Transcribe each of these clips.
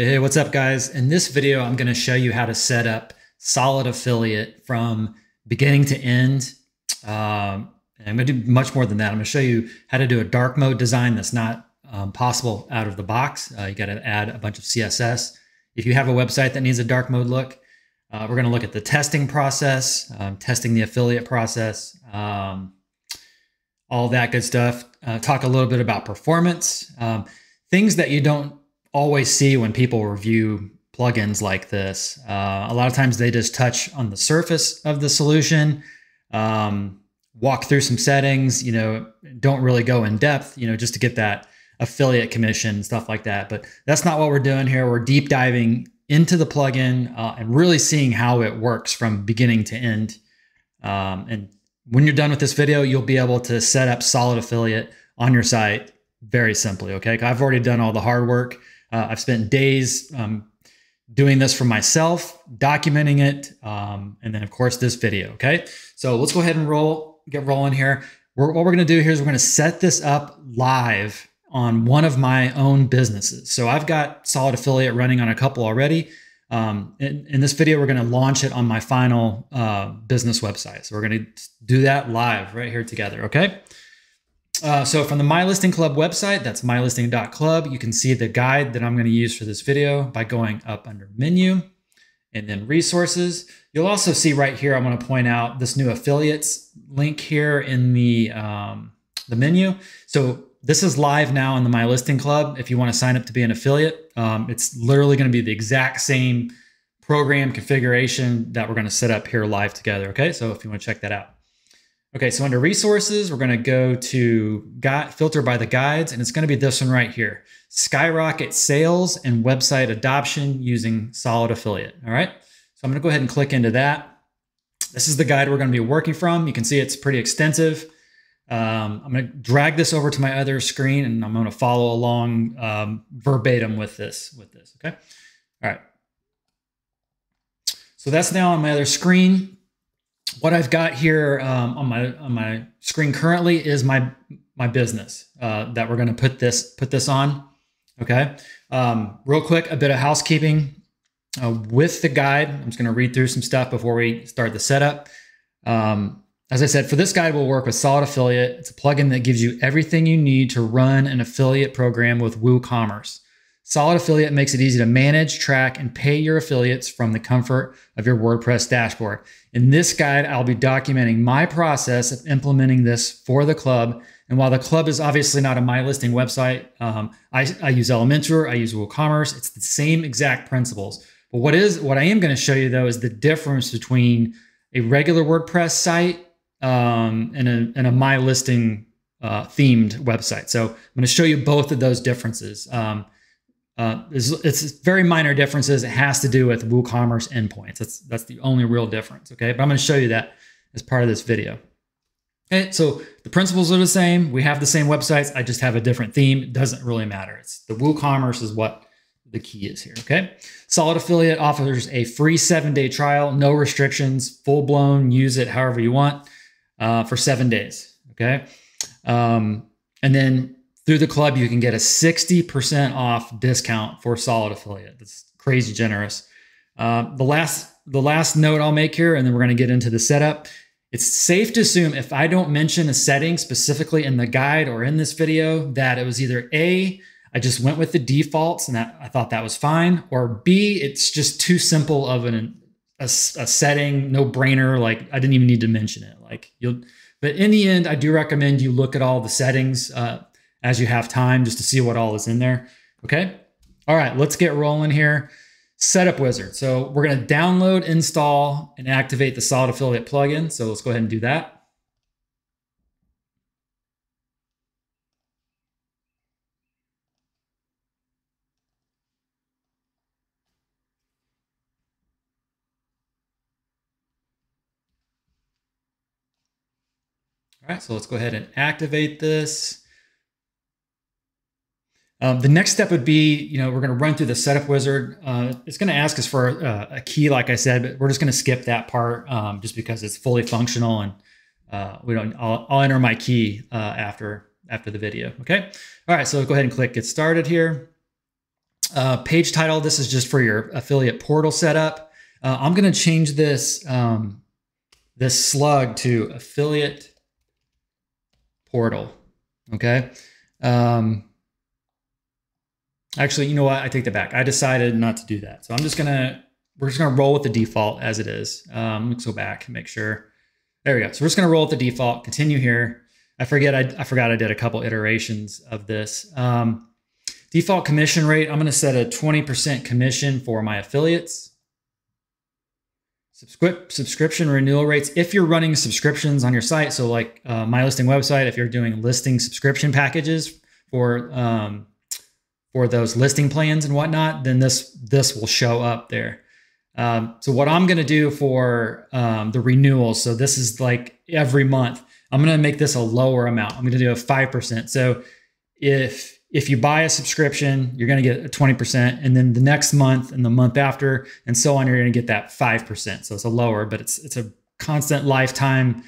Hey, what's up guys? In this video, I'm going to show you how to set up Solid Affiliate from beginning to end. And I'm going to do much more than that. I'm going to show you how to do a dark mode design that's not possible out of the box. You got to add a bunch of CSS. If you have a website that needs a dark mode look, we're going to look at the testing process, testing the affiliate process, all that good stuff. Talk a little bit about performance, things that you don't always see when people review plugins like this. A lot of times they just touch on the surface of the solution, walk through some settings, you know, don't really go in depth, you know, just to get that affiliate commission, stuff like that. But that's not what we're doing here. We're deep diving into the plugin and really seeing how it works from beginning to end. And when you're done with this video, you'll be able to set up Solid Affiliate on your site very simply, okay? I've already done all the hard work. I've spent days doing this for myself, documenting it, and then of course this video, okay? So let's go ahead and get rolling here. What we're gonna do here is we're gonna set this up live on one of my own businesses. So I've got Solid Affiliate running on a couple already. In this video, we're gonna launch it on my final business website. So we're gonna do that live right here together, okay? So from the MyListing Club website, that's mylisting.club, you can see the guide that I'm going to use for this video by going up under menu and then resources. You'll also see right here, I want to point out this new affiliates link here in the menu. So this is live now in the MyListing Club. If you want to sign up to be an affiliate, it's literally going to be the exact same program configuration that we're going to set up here live together. Okay, so if you want to check that out. Okay, so under resources, we're going to go to filter by the guides, and it's going to be this one right here. Skyrocket sales and website adoption using Solid Affiliate. All right, so I'm going to go ahead and click into that. This is the guide we're going to be working from. You can see it's pretty extensive. I'm going to drag this over to my other screen, and I'm going to follow along verbatim with this. Okay, all right. So that's now on my other screen. What I've got here on my screen currently is my business that we're going to put this on. Okay, real quick, a bit of housekeeping with the guide. I'm just going to read through some stuff before we start the setup. As I said, for this guide, we'll work with Solid Affiliate. It's a plugin that gives you everything you need to run an affiliate program with WooCommerce. Solid Affiliate makes it easy to manage, track, and pay your affiliates from the comfort of your WordPress dashboard. In this guide, I'll be documenting my process of implementing this for the club. And while the club is obviously not a MyListing website, I use Elementor, I use WooCommerce. It's the same exact principles. But what I am going to show you though is the difference between a regular WordPress site and a MyListing themed website. So I'm going to show you both of those differences. It's very minor differences. It has to do with WooCommerce endpoints. That's the only real difference, okay? But I'm gonna show you that as part of this video. Okay, so the principles are the same. We have the same websites. I just have a different theme. It doesn't really matter. It's the WooCommerce is what the key is here, okay? Solid Affiliate offers a free 7-day trial, no restrictions, full-blown, use it however you want for 7 days, okay? And then through the club, you can get a 60% off discount for Solid Affiliate. That's crazy generous. The last note I'll make here, and then we're going to get into the setup. It's safe to assume if I don't mention a setting specifically in the guide or in this video, that it was either A, I just went with the defaults and that I thought that was fine, or B, it's just too simple of a setting, no brainer. Like I didn't even need to mention it. But in the end, I do recommend you look at all the settings as you have time just to see what all is in there, okay? All right, let's get rolling here. Setup Wizard. So we're gonna download, install, and activate the Solid Affiliate plugin. So let's go ahead and do that. All right, so let's go ahead and activate this. The next step would be, you know, we're going to run through the setup wizard. It's going to ask us for a key, like I said, but we're just going to skip that part just because it's fully functional and we don't. I'll enter my key after the video. Okay. All right. So go ahead and click get started here. Page title, this is just for your affiliate portal setup. I'm going to change this, this slug to affiliate portal. Okay. Actually, you know what? I take that back. I decided not to do that. So I'm just going to, we're just going to roll with the default as it is. Let's go back and make sure. There we go. So we're just going to roll with the default, continue here. I forgot I did a couple iterations of this. Default commission rate, I'm going to set a 20% commission for my affiliates. Subscription renewal rates. If you're running subscriptions on your site, so like my listing website, if you're doing listing subscription packages for those listing plans and whatnot, then this will show up there. So what I'm going to do for the renewals, so this is like every month, I'm going to make this a lower amount. I'm going to do a 5%. So if you buy a subscription, you're going to get a 20%, and then the next month and the month after and so on, you're going to get that 5%. So it's a lower, but it's a constant lifetime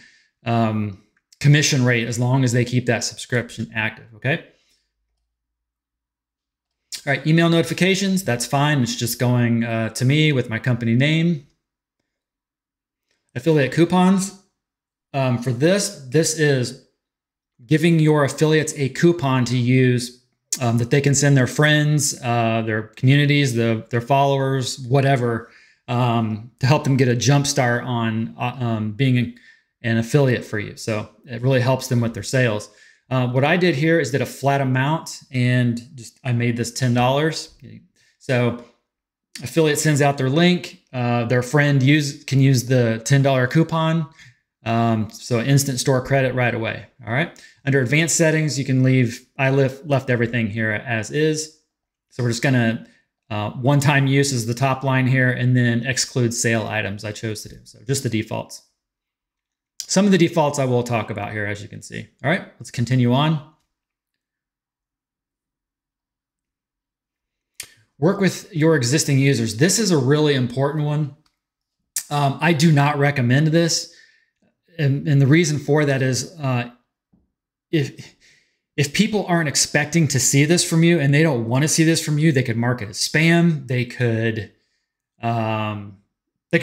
commission rate as long as they keep that subscription active. Okay. All right, email notifications, that's fine. It's just going to me with my company name. Affiliate coupons. For this is giving your affiliates a coupon to use that they can send their friends, their communities, their followers, whatever, to help them get a jump start on being an affiliate for you. So it really helps them with their sales. What I did here is did a flat amount and just, I made this $10. So affiliate sends out their link, their friend can use the $10 coupon. So instant store credit right away. All right. Under advanced settings, you can leave, I left everything here as is. So we're just going to, one-time use is the top line here, and then exclude sale items I chose to do. So just the defaults. Some of the defaults I will talk about here, as you can see. All right, let's continue on. Work with your existing users. This is a really important one. I do not recommend this. And the reason for that is if people aren't expecting to see this from you and they don't want to see this from you, they could mark it as spam. They could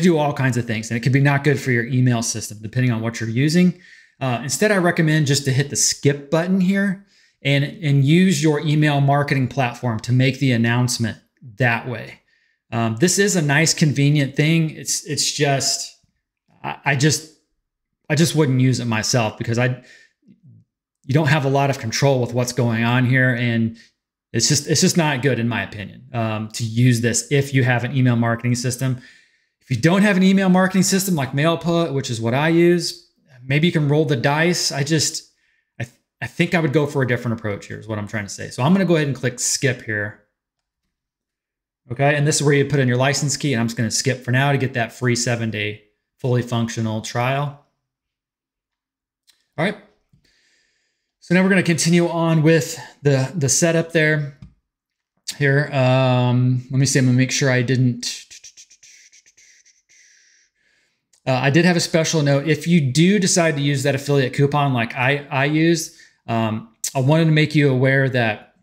do all kinds of things, and it could be not good for your email system depending on what you're using. Instead, I recommend just to hit the skip button here and use your email marketing platform to make the announcement that way. This is a nice, convenient thing. It's just I just wouldn't use it myself because you don't have a lot of control with what's going on here. And it's just not good, in my opinion, to use this if you have an email marketing system. If you don't have an email marketing system like MailPoet, which is what I use, maybe you can roll the dice. I think I would go for a different approach here is what I'm trying to say. So I'm going to go ahead and click skip here. Okay. And this is where you put in your license key, and I'm just going to skip for now to get that free 7-day fully functional trial. All right, so now we're going to continue on with the setup there. Here, let me see. I'm going to make sure I didn't. I did have a special note. If you do decide to use that affiliate coupon like I used, I wanted to make you aware that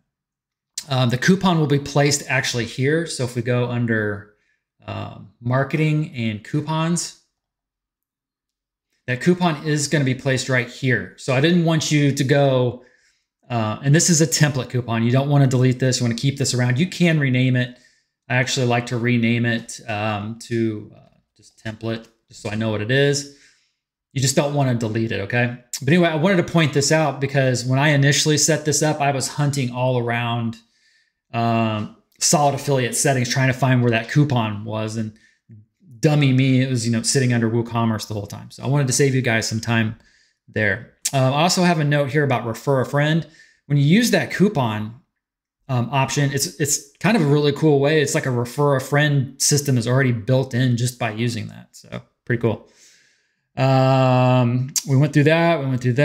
the coupon will be placed actually here. So if we go under marketing and coupons, that coupon is going to be placed right here. So I didn't want you to go, and this is a template coupon. You don't want to delete this. You want to keep this around. You can rename it. I actually like to rename it to just template, just so I know what it is. You just don't want to delete it, okay? But anyway, I wanted to point this out because when I initially set this up, I was hunting all around solid affiliate settings, trying to find where that coupon was, and dummy me, it was, you know, sitting under WooCommerce the whole time. So I wanted to save you guys some time there. I also have a note here about refer a friend. When you use that coupon option, it's kind of a really cool way. It's like a refer a friend system is already built in just by using that. So pretty cool. We went through that.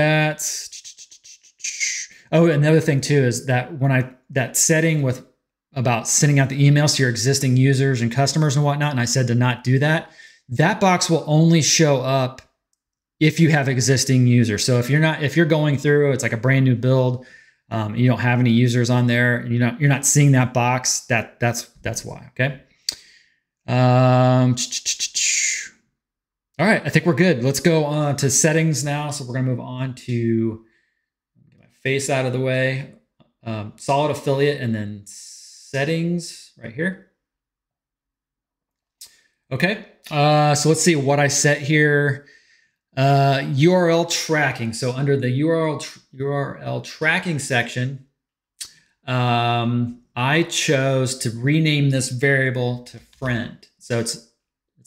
Oh, another thing too is that when that setting with about sending out the emails to your existing users and customers and whatnot, and I said to not do that, that box will only show up if you have existing users. So if you're going through, it's like a brand new build, and you don't have any users on there, and you're not seeing that box, that's why. Okay. All right, I think we're good. Let's go on to settings now. So we're gonna move on to, get my face out of the way, Solid Affiliate, and then settings right here. Okay, so let's see what I set here. URL tracking. So under the URL tracking section, I chose to rename this variable to friend. So it's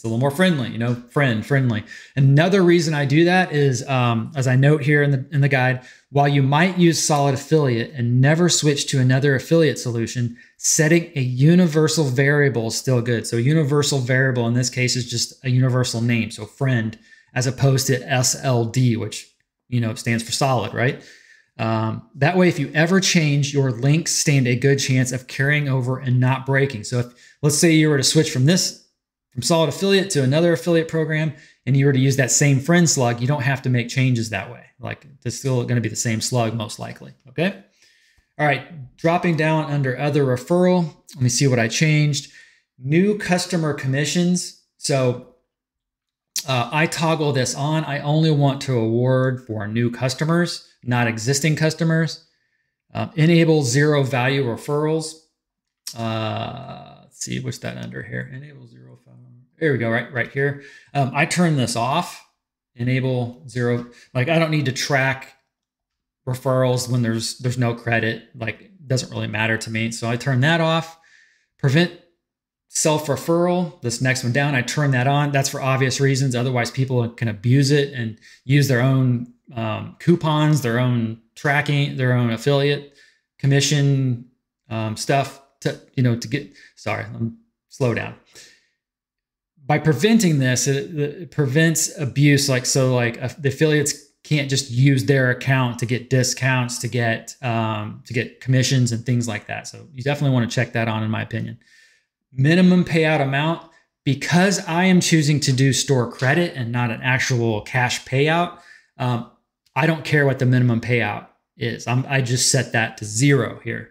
a little more friendly, you know, friendly. Another reason I do that is, as I note here in the guide, while you might use Solid Affiliate and never switch to another affiliate solution, setting a universal variable is still good. So a universal variable in this case is just a universal name. So friend, as opposed to SLD, which, you know, stands for solid, right? That way, if you ever change, your links stand a good chance of carrying over and not breaking. So if, let's say you were to switch from Solid Affiliate to another affiliate program, and you were to use that same friend slug, you don't have to make changes that way. Like, it's still going to be the same slug most likely. Okay. All right. Dropping down under other referral. Let me see what I changed. New customer commissions. So, I toggle this on. I only want to award for new customers, not existing customers. Enable zero value referrals. Let's see, what's that under here? Enable zero value. Here we go, right here. I turn this off. Enable zero. Like, I don't need to track referrals when there's no credit. Like, it doesn't really matter to me. So I turn that off. Prevent self-referral, this next one down, I turn that on. That's for obvious reasons. Otherwise, people can abuse it and use their own coupons, their own tracking, their own affiliate commission stuff to, you know, to get, sorry, slow down. By preventing this, it prevents abuse. Like, so like the affiliates can't just use their account to get discounts, to get commissions and things like that. So you definitely want to check that on, in my opinion. Minimum payout amount, because I am choosing to do store credit and not an actual cash payout. I don't care what the minimum payout is. I just set that to zero here.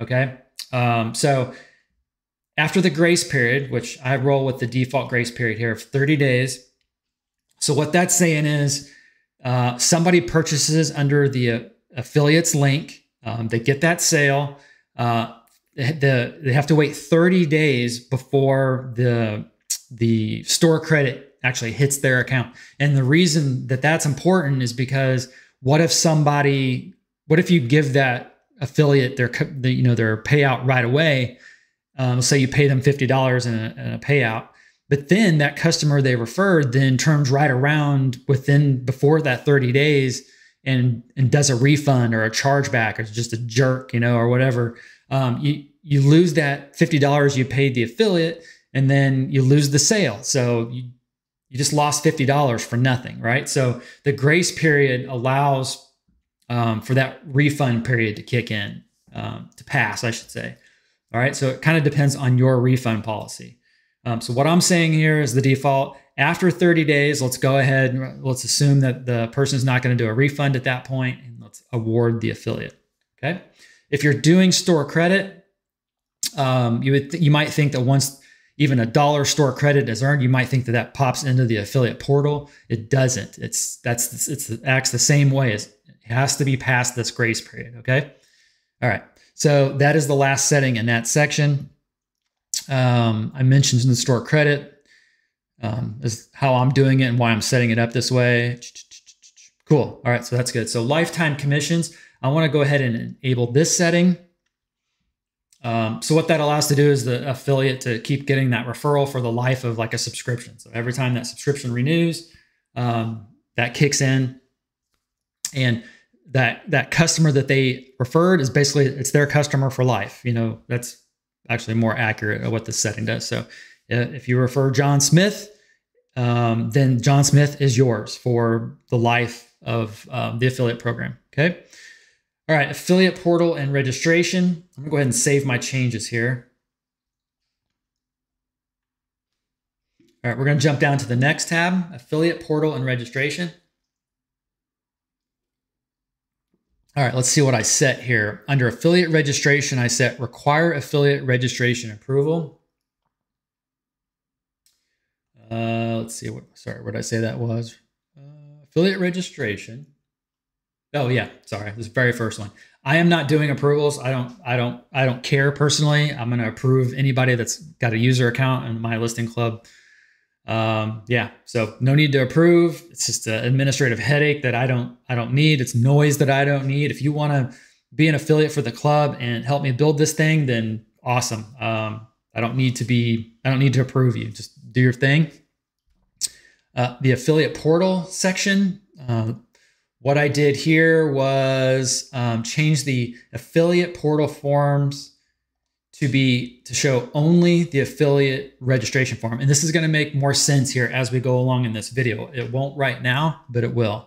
Okay. So after the grace period, which I roll with the default grace period here of 30 days. So what that's saying is, somebody purchases under the affiliates link. They get that sale, they have to wait 30 days before the store credit actually hits their account. And the reason that that's important is because what if you give that affiliate their payout right away? Say you pay them $50 in a payout, but then that customer they referred then turns right around before that 30 days and does a refund or a chargeback or just a jerk, you know, or whatever. You lose that $50 you paid the affiliate, and then you lose the sale. So you just lost $50 for nothing, right? So the grace period allows for that refund period to kick in, to pass, I should say. All right, so it kind of depends on your refund policy. So what I'm saying here is the default. After 30 days, let's go ahead and let's assume that the person's not going to do a refund at that point, and let's award the affiliate, okay? If you're doing store credit, you might think that once even $1 store credit is earned, you might think that pops into the affiliate portal. It doesn't. It acts the same way. It has to be past this grace period. Okay. All right. So that is the last setting in that section. I mentioned in the store credit is how I'm doing it and why I'm setting it up this way. Cool. All right. So that's good. So lifetime commissions. I want to go ahead and enable this setting. So what that allows to do is the affiliate to keep getting that referral for the life of like a subscription. So every time that subscription renews, that kicks in, and that customer that they referred is basically, it's their customer for life. You know, that's actually more accurate at what this setting does. So if you refer John Smith, then John Smith is yours for the life of the affiliate program. Okay. All right, affiliate portal and registration. I'm gonna go ahead and save my changes here. All right, we're gonna jump down to the next tab, affiliate portal and registration. All right, let's see what I set here. Under affiliate registration, I set require affiliate registration approval. Let's see what, sorry, where did I say that was? Affiliate registration. Oh yeah, sorry, this very first one. I am not doing approvals. I don't care personally. I'm gonna approve anybody that's got a user account in MyListing Club. Yeah, so no need to approve. It's just an administrative headache that I don't need. It's noise that I don't need. If you want to be an affiliate for the club and help me build this thing, then awesome. I don't need to approve you. Just do your thing. The affiliate portal section. What I did here was change the affiliate portal forms to show only the affiliate registration form. And this is gonna make more sense here as we go along in this video. It won't right now, but it will,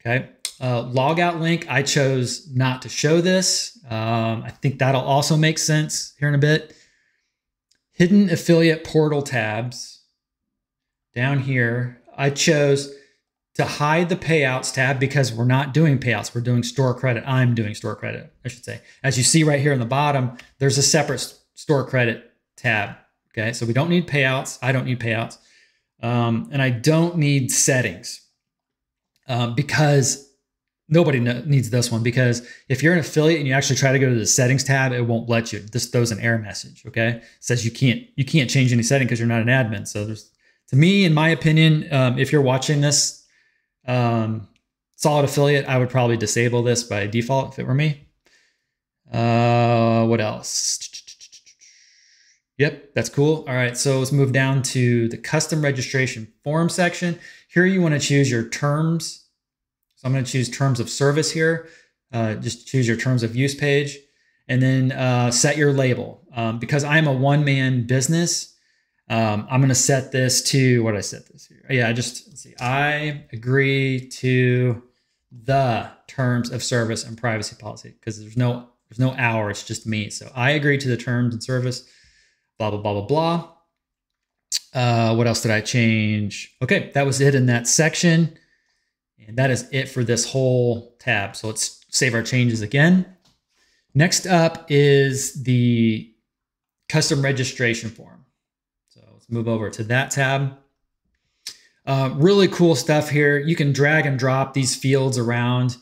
okay? Logout link, I chose not to show this. I think that'll also make sense here in a bit. Hidden affiliate portal tabs down here. I chose to hide the payouts tab because we're not doing payouts, we're doing store credit. I'm doing store credit, I should say. As you see right here in the bottom, there's a separate store credit tab, okay? So we don't need payouts, I don't need payouts. And I don't need settings because nobody needs this one, because if you're an affiliate and you actually try to go to the settings tab, it won't let you. This throws an error message, okay? It says you can't change any setting because you're not an admin. So there's, to me, in my opinion, if you're watching this, Solid Affiliate, I would probably disable this by default if it were me. What else? Yep, that's cool. All right, so let's move down to the custom registration form section. Here you want to choose your terms. So I'm going to choose terms of service here. Just choose your terms of use page and then set your label. Because I'm a one-man business, I'm going to set this to, what did I set this here? Yeah, let's see. I agree to the terms of service and privacy policy, because there's no hour. It's just me. So I agree to the terms and service, blah, blah, blah, blah, blah. What else did I change? Okay. That was it in that section. And that is it for this whole tab. So let's save our changes again. Next up is the custom registration form. Move over to that tab. Really cool stuff here. You can drag and drop these fields around.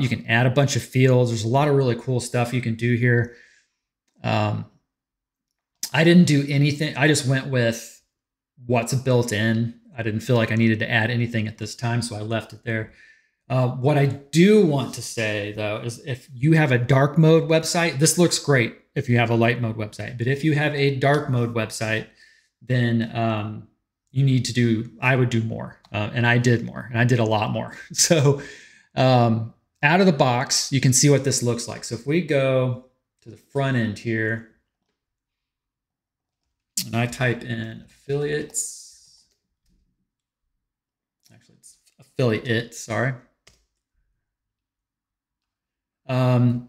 You can add a bunch of fields. There's a lot of really cool stuff you can do here. I didn't do anything. I just went with what's built in. I didn't feel like I needed to add anything at this time, so I left it there. What I do want to say though, is if you have a dark mode website, this looks great if you have a light mode website, but if you have a dark mode website, then you need to do, I would do more. And I did more, and I did a lot more. So out of the box, you can see what this looks like. So if we go to the front end here, and I type in affiliates, actually it's affiliate, sorry.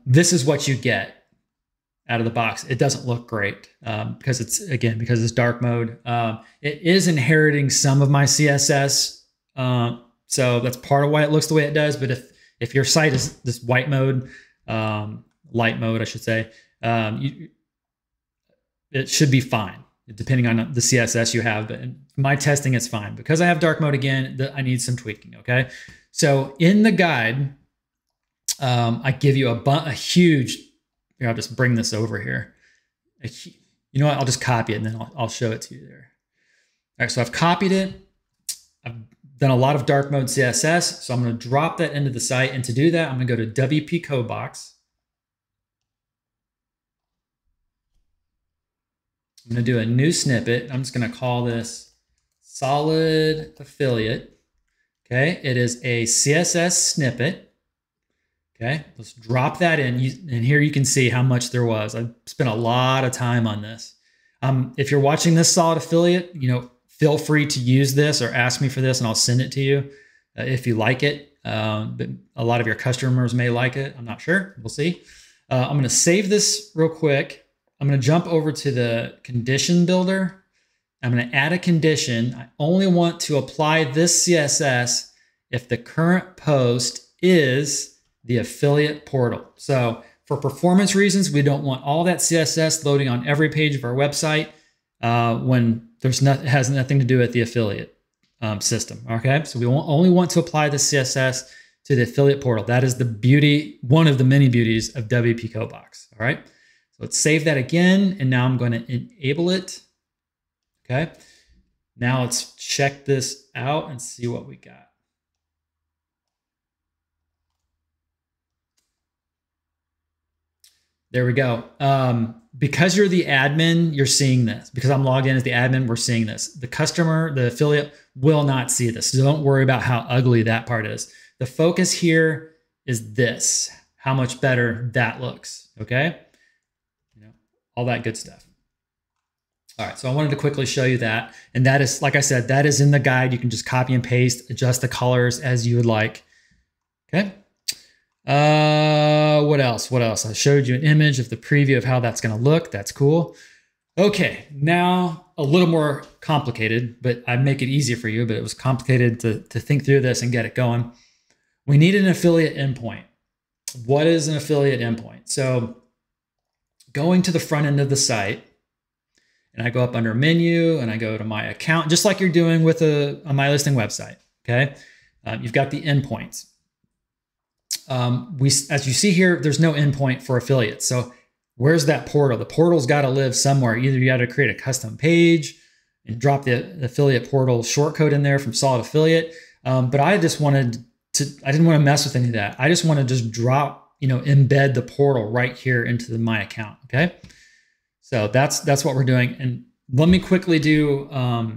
This is what you get out of the box. It doesn't look great because it's, again, because it's dark mode. It is inheriting some of my CSS. So that's part of why it looks the way it does. But if your site is this white mode, light mode, I should say, it should be fine depending on the CSS you have. But in my testing, it's fine. Because I have dark mode again, I need some tweaking, okay? So in the guide, I give you a huge, here, I'll just bring this over here. You know what? I'll just copy it and then I'll show it to you there. All right, so I've copied it. I've done a lot of dark mode CSS, so I'm going to drop that into the site. And to do that, I'm going to go to WP Code Box. I'm going to do a new snippet. I'm just going to call this Solid Affiliate. Okay, it is a CSS snippet. Okay, let's drop that in. And here you can see how much there was. I spent a lot of time on this. If you're watching this, Solid Affiliate, you know, feel free to use this or ask me for this and I'll send it to you if you like it. But a lot of your customers may like it. I'm not sure, we'll see. I'm gonna save this real quick. I'm gonna jump over to the condition builder. I'm gonna add a condition. I only want to apply this CSS if the current post is the affiliate portal. So for performance reasons, we don't want all that CSS loading on every page of our website when there's not, it has nothing to do with the affiliate system. Okay, so we only want to apply the CSS to the affiliate portal. That is the beauty, one of the many beauties of WP Code Box. All right, so let's save that again, and now I'm going to enable it. Okay, now let's check this out and see what we got. There we go. Because you're the admin, you're seeing this. Because I'm logged in as the admin, we're seeing this. The customer, the affiliate will not see this. So don't worry about how ugly that part is. The focus here is this, how much better that looks, okay? You know, all that good stuff. All right, so I wanted to quickly show you that. And that is, like I said, that is in the guide. You can just copy and paste, adjust the colors as you would like, okay? What else? I showed you an image of the preview of how that's going to look. That's cool. Okay. Now a little more complicated, but I make it easy for you, but it was complicated to think through this and get it going. We need an affiliate endpoint. What is an affiliate endpoint? So going to the front end of the site, and I go up under menu and I go to my account, just like you're doing with a MyListing website. Okay. You've got the endpoints. As you see here, there's no endpoint for affiliates. So where's that portal? The portal's got to live somewhere. Either you got to create a custom page and drop the affiliate portal shortcode in there from Solid Affiliate. But I just wanted to, I didn't want to mess with any of that. I just want to just drop, you know, embed the portal right here into my account. Okay. So that's what we're doing. And let me quickly do, let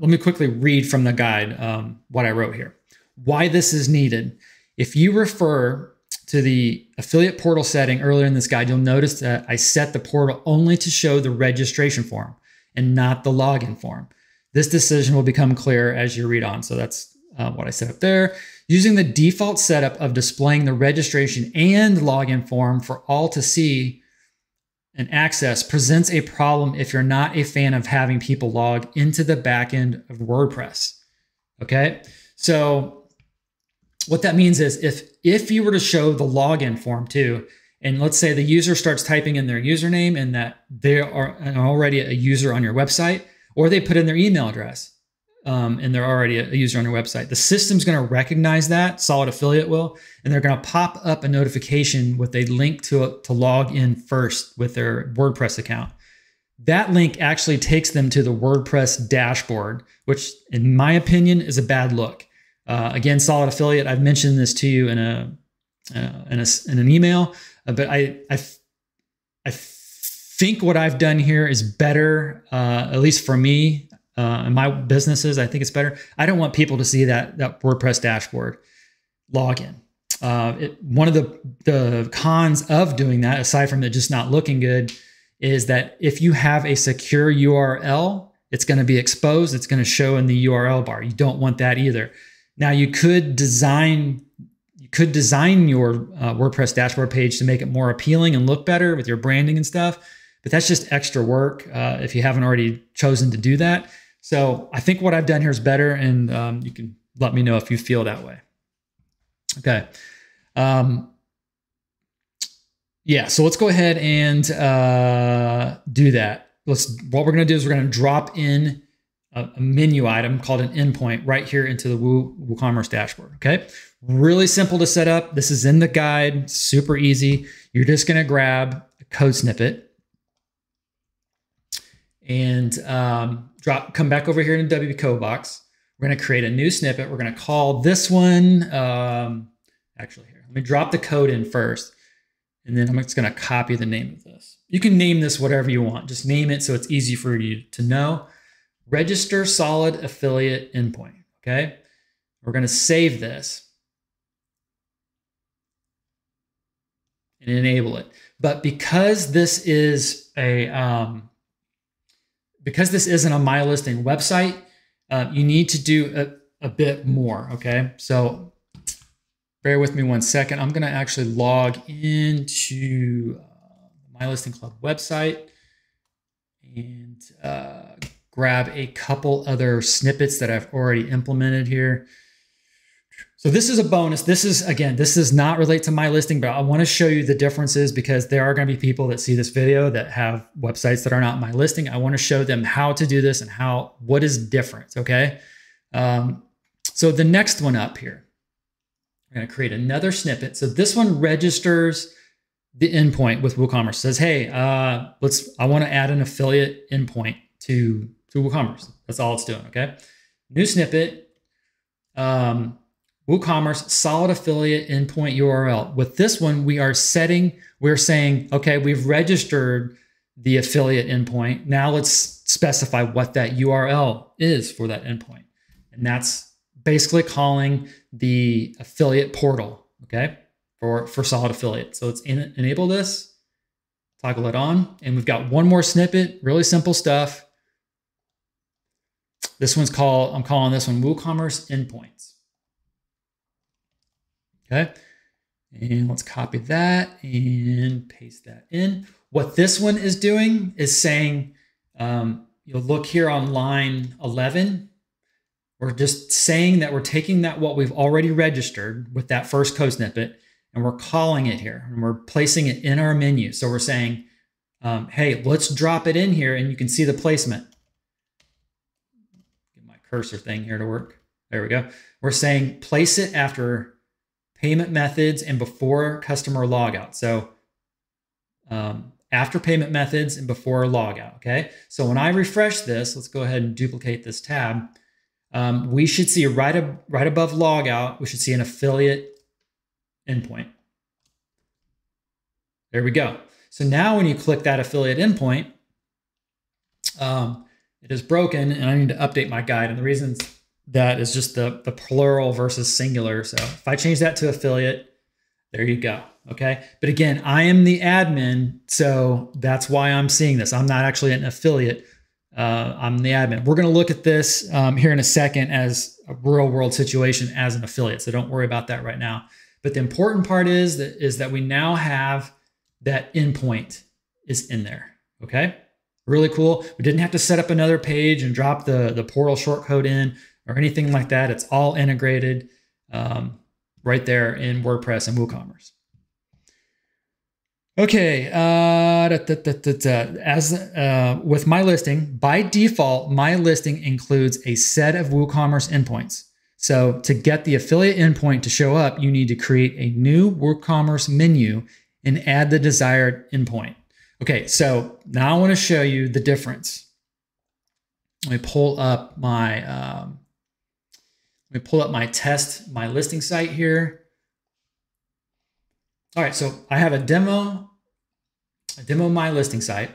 me quickly read from the guide, what I wrote here, why this is needed. If you refer to the affiliate portal setting earlier in this guide, you'll notice that I set the portal only to show the registration form and not the login form. This decision will become clear as you read on. So that's what I set up there. Using the default setup of displaying the registration and login form for all to see and access presents a problem if you're not a fan of having people log into the backend of WordPress. Okay, so what that means is if you were to show the login form too, and let's say the user starts typing in their username and that they are already a user on your website, or they put in their email address and they're already a user on your website, the system's going to recognize that, Solid Affiliate will, and they're going to pop up a notification with a link to log in first with their WordPress account. That link actually takes them to the WordPress dashboard, which in my opinion is a bad look. Again, Solid Affiliate, I've mentioned this to you in an email, but I think what I've done here is better, at least for me and my businesses. I think it's better. I don't want people to see that WordPress dashboard login. One of the cons of doing that, aside from it just not looking good, is that if you have a secure URL, it's going to be exposed. It's going to show in the URL bar. You don't want that either. Now you could design your WordPress dashboard page to make it more appealing and look better with your branding and stuff, but that's just extra work if you haven't already chosen to do that. So I think what I've done here is better, and you can let me know if you feel that way. Okay. Yeah, so let's go ahead and do that. What we're going to do is we're going to drop in a menu item called an endpoint right here into the WooCommerce dashboard. Okay. Really simple to set up. This is in the guide, super easy. You're just going to grab a code snippet and come back over here to WP Code Box. We're going to create a new snippet. We're going to call this one. Actually here, let me drop the code in first, and then I'm just going to copy the name of this. You can name this whatever you want. Just name it so it's easy for you to know. Register Solid Affiliate Endpoint, okay? We're gonna save this and enable it. But because this isn't a MyListing website, you need to do a bit more, okay? So bear with me one second. I'm gonna actually log into the MyListing Club website and grab a couple other snippets that I've already implemented here. So this is a bonus. This is, again, this does not relate to my listing, but I want to show you the differences because there are going to be people that see this video that have websites that are not my listing. I want to show them how to do this and how, what is different. Okay. So the next one up here, I'm going to create another snippet. So this one registers the endpoint with WooCommerce. It says, hey, I want to add an affiliate endpoint to WooCommerce. That's all it's doing. Okay. New snippet. WooCommerce solid affiliate endpoint URL. With this one, we're saying, okay, we've registered the affiliate endpoint. Now let's specify what that URL is for that endpoint. And that's basically calling the affiliate portal, okay, for solid affiliate. So let's enable this, toggle it on, and we've got one more snippet, really simple stuff. This one's called, I'm calling this one WooCommerce endpoints. Okay, and let's copy that and paste that in. What this one is doing is saying, you'll look here on line 11. We're just saying that we're taking that what we've already registered with that first code snippet, and we're calling it here, and we're placing it in our menu. So we're saying, hey, let's drop it in here, and you can see the placement. Get my cursor thing here to work. There we go. We're saying place it after payment methods and before customer logout. So after payment methods and before logout, okay? So when I refresh this, let's go ahead and duplicate this tab. We should see right above logout, we should see an affiliate endpoint. There we go. So now when you click that affiliate endpoint, it is broken, and I need to update my guide. And the reasons that is just the plural versus singular. So if I change that to affiliate, there you go. Okay. But again, I am the admin. So that's why I'm seeing this. I'm not actually an affiliate. I'm the admin. We're going to look at this here in a second as a real world situation as an affiliate. So don't worry about that right now. But the important part is that we now have that endpoint is in there. Okay. Really cool. We didn't have to set up another page and drop the portal shortcode in or anything like that. It's all integrated right there in WordPress and WooCommerce. Okay, with my listing, by default, my listing includes a set of WooCommerce endpoints. So to get the affiliate endpoint to show up, you need to create a new WooCommerce menu and add the desired endpoint. Okay, so now I want to show you the difference. Let me pull up my... Let me pull up my test, my listing site here. All right, so I have a demo my listing site.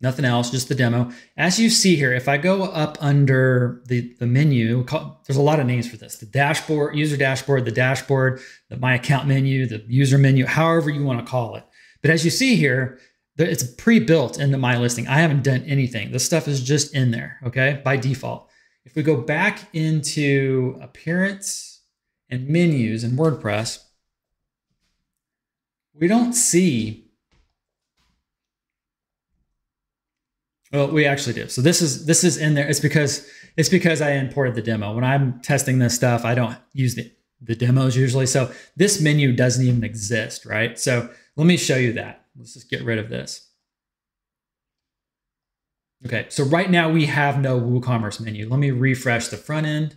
Nothing else, just the demo. As you see here, if I go up under the menu, there's a lot of names for this. The dashboard, user dashboard, the my account menu, the user menu, however you want to call it. But as you see here, it's pre-built into my listing. I haven't done anything. This stuff is just in there, okay, by default. If we go back into appearance and menus in WordPress, we don't see, well, we actually do. So this is in there. It's because I imported the demo. When I'm testing this stuff, I don't use the demos usually. So this menu doesn't even exist, right? So let me show you that. Let's just get rid of this. Okay, so right now we have no WooCommerce menu. Let me refresh the front end.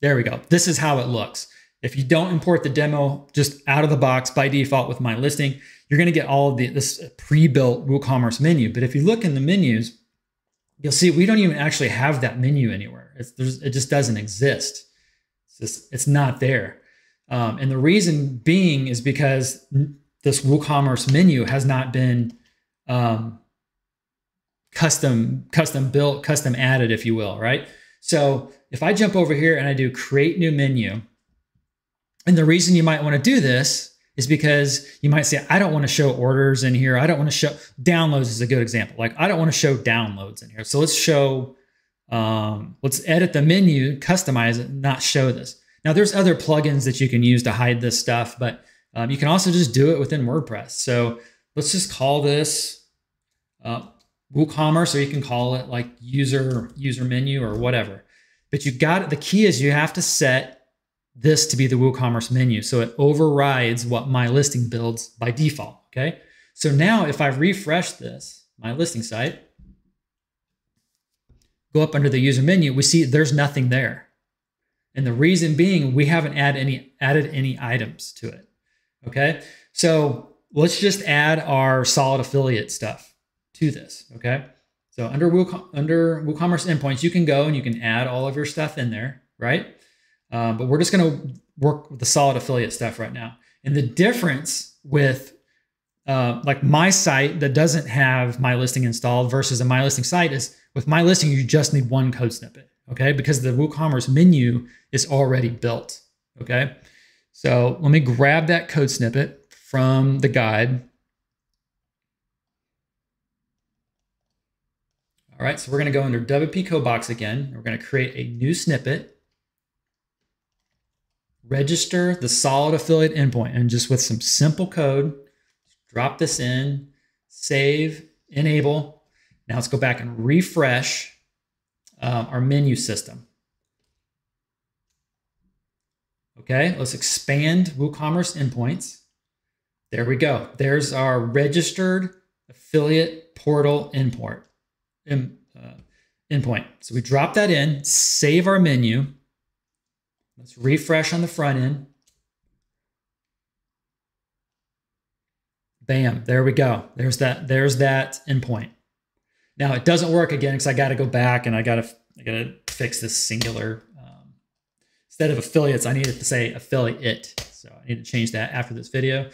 There we go. This is how it looks. If you don't import the demo just out of the box by default with my listing, you're going to get all of this pre-built WooCommerce menu. But if you look in the menus, you'll see we don't even actually have that menu anywhere. It just doesn't exist. It's not there. And the reason being is because this WooCommerce menu has not been custom built, custom added, if you will, right? So if I jump over here and I do create new menu, and the reason you might want to do this is because you might say, I don't want to show orders in here. I don't want to show downloads is a good example. Like I don't want to show downloads in here. So let's show, let's edit the menu, customize it, not show this. Now there's other plugins that you can use to hide this stuff, but you can also just do it within WordPress. So let's just call this WooCommerce, or you can call it like user menu or whatever. But you got it. The key is you have to set this to be the WooCommerce menu, so it overrides what MyListing builds by default. Okay. So now if I refresh this, my listing site, go up under the user menu, we see there's nothing there. And the reason being, we haven't added any items to it. Okay. So let's just add our solid affiliate stuff to this. Okay. So under WooCommerce endpoints, you can go and you can add all of your stuff in there. Right. But we're just going to work with the solid affiliate stuff right now. And the difference with like my site that doesn't have MyListing installed versus a MyListing site is with MyListing, you just need one code snippet. Okay. Because the WooCommerce menu is already built. Okay. So let me grab that code snippet from the guide. All right. So we're going to go under WP Code Box again. We're going to create a new snippet. Register the solid affiliate endpoint, and just with some simple code, drop this in, save, enable. Now let's go back and refresh our menu system. Okay, let's expand WooCommerce endpoints. There we go. There's our registered affiliate portal endpoint. So we drop that in, save our menu. Let's refresh on the front end. Bam, there we go. There's that endpoint. Now it doesn't work again because I got to go back and I got to fix this singular. Instead of affiliates, I needed to say affiliate. So I need to change that after this video.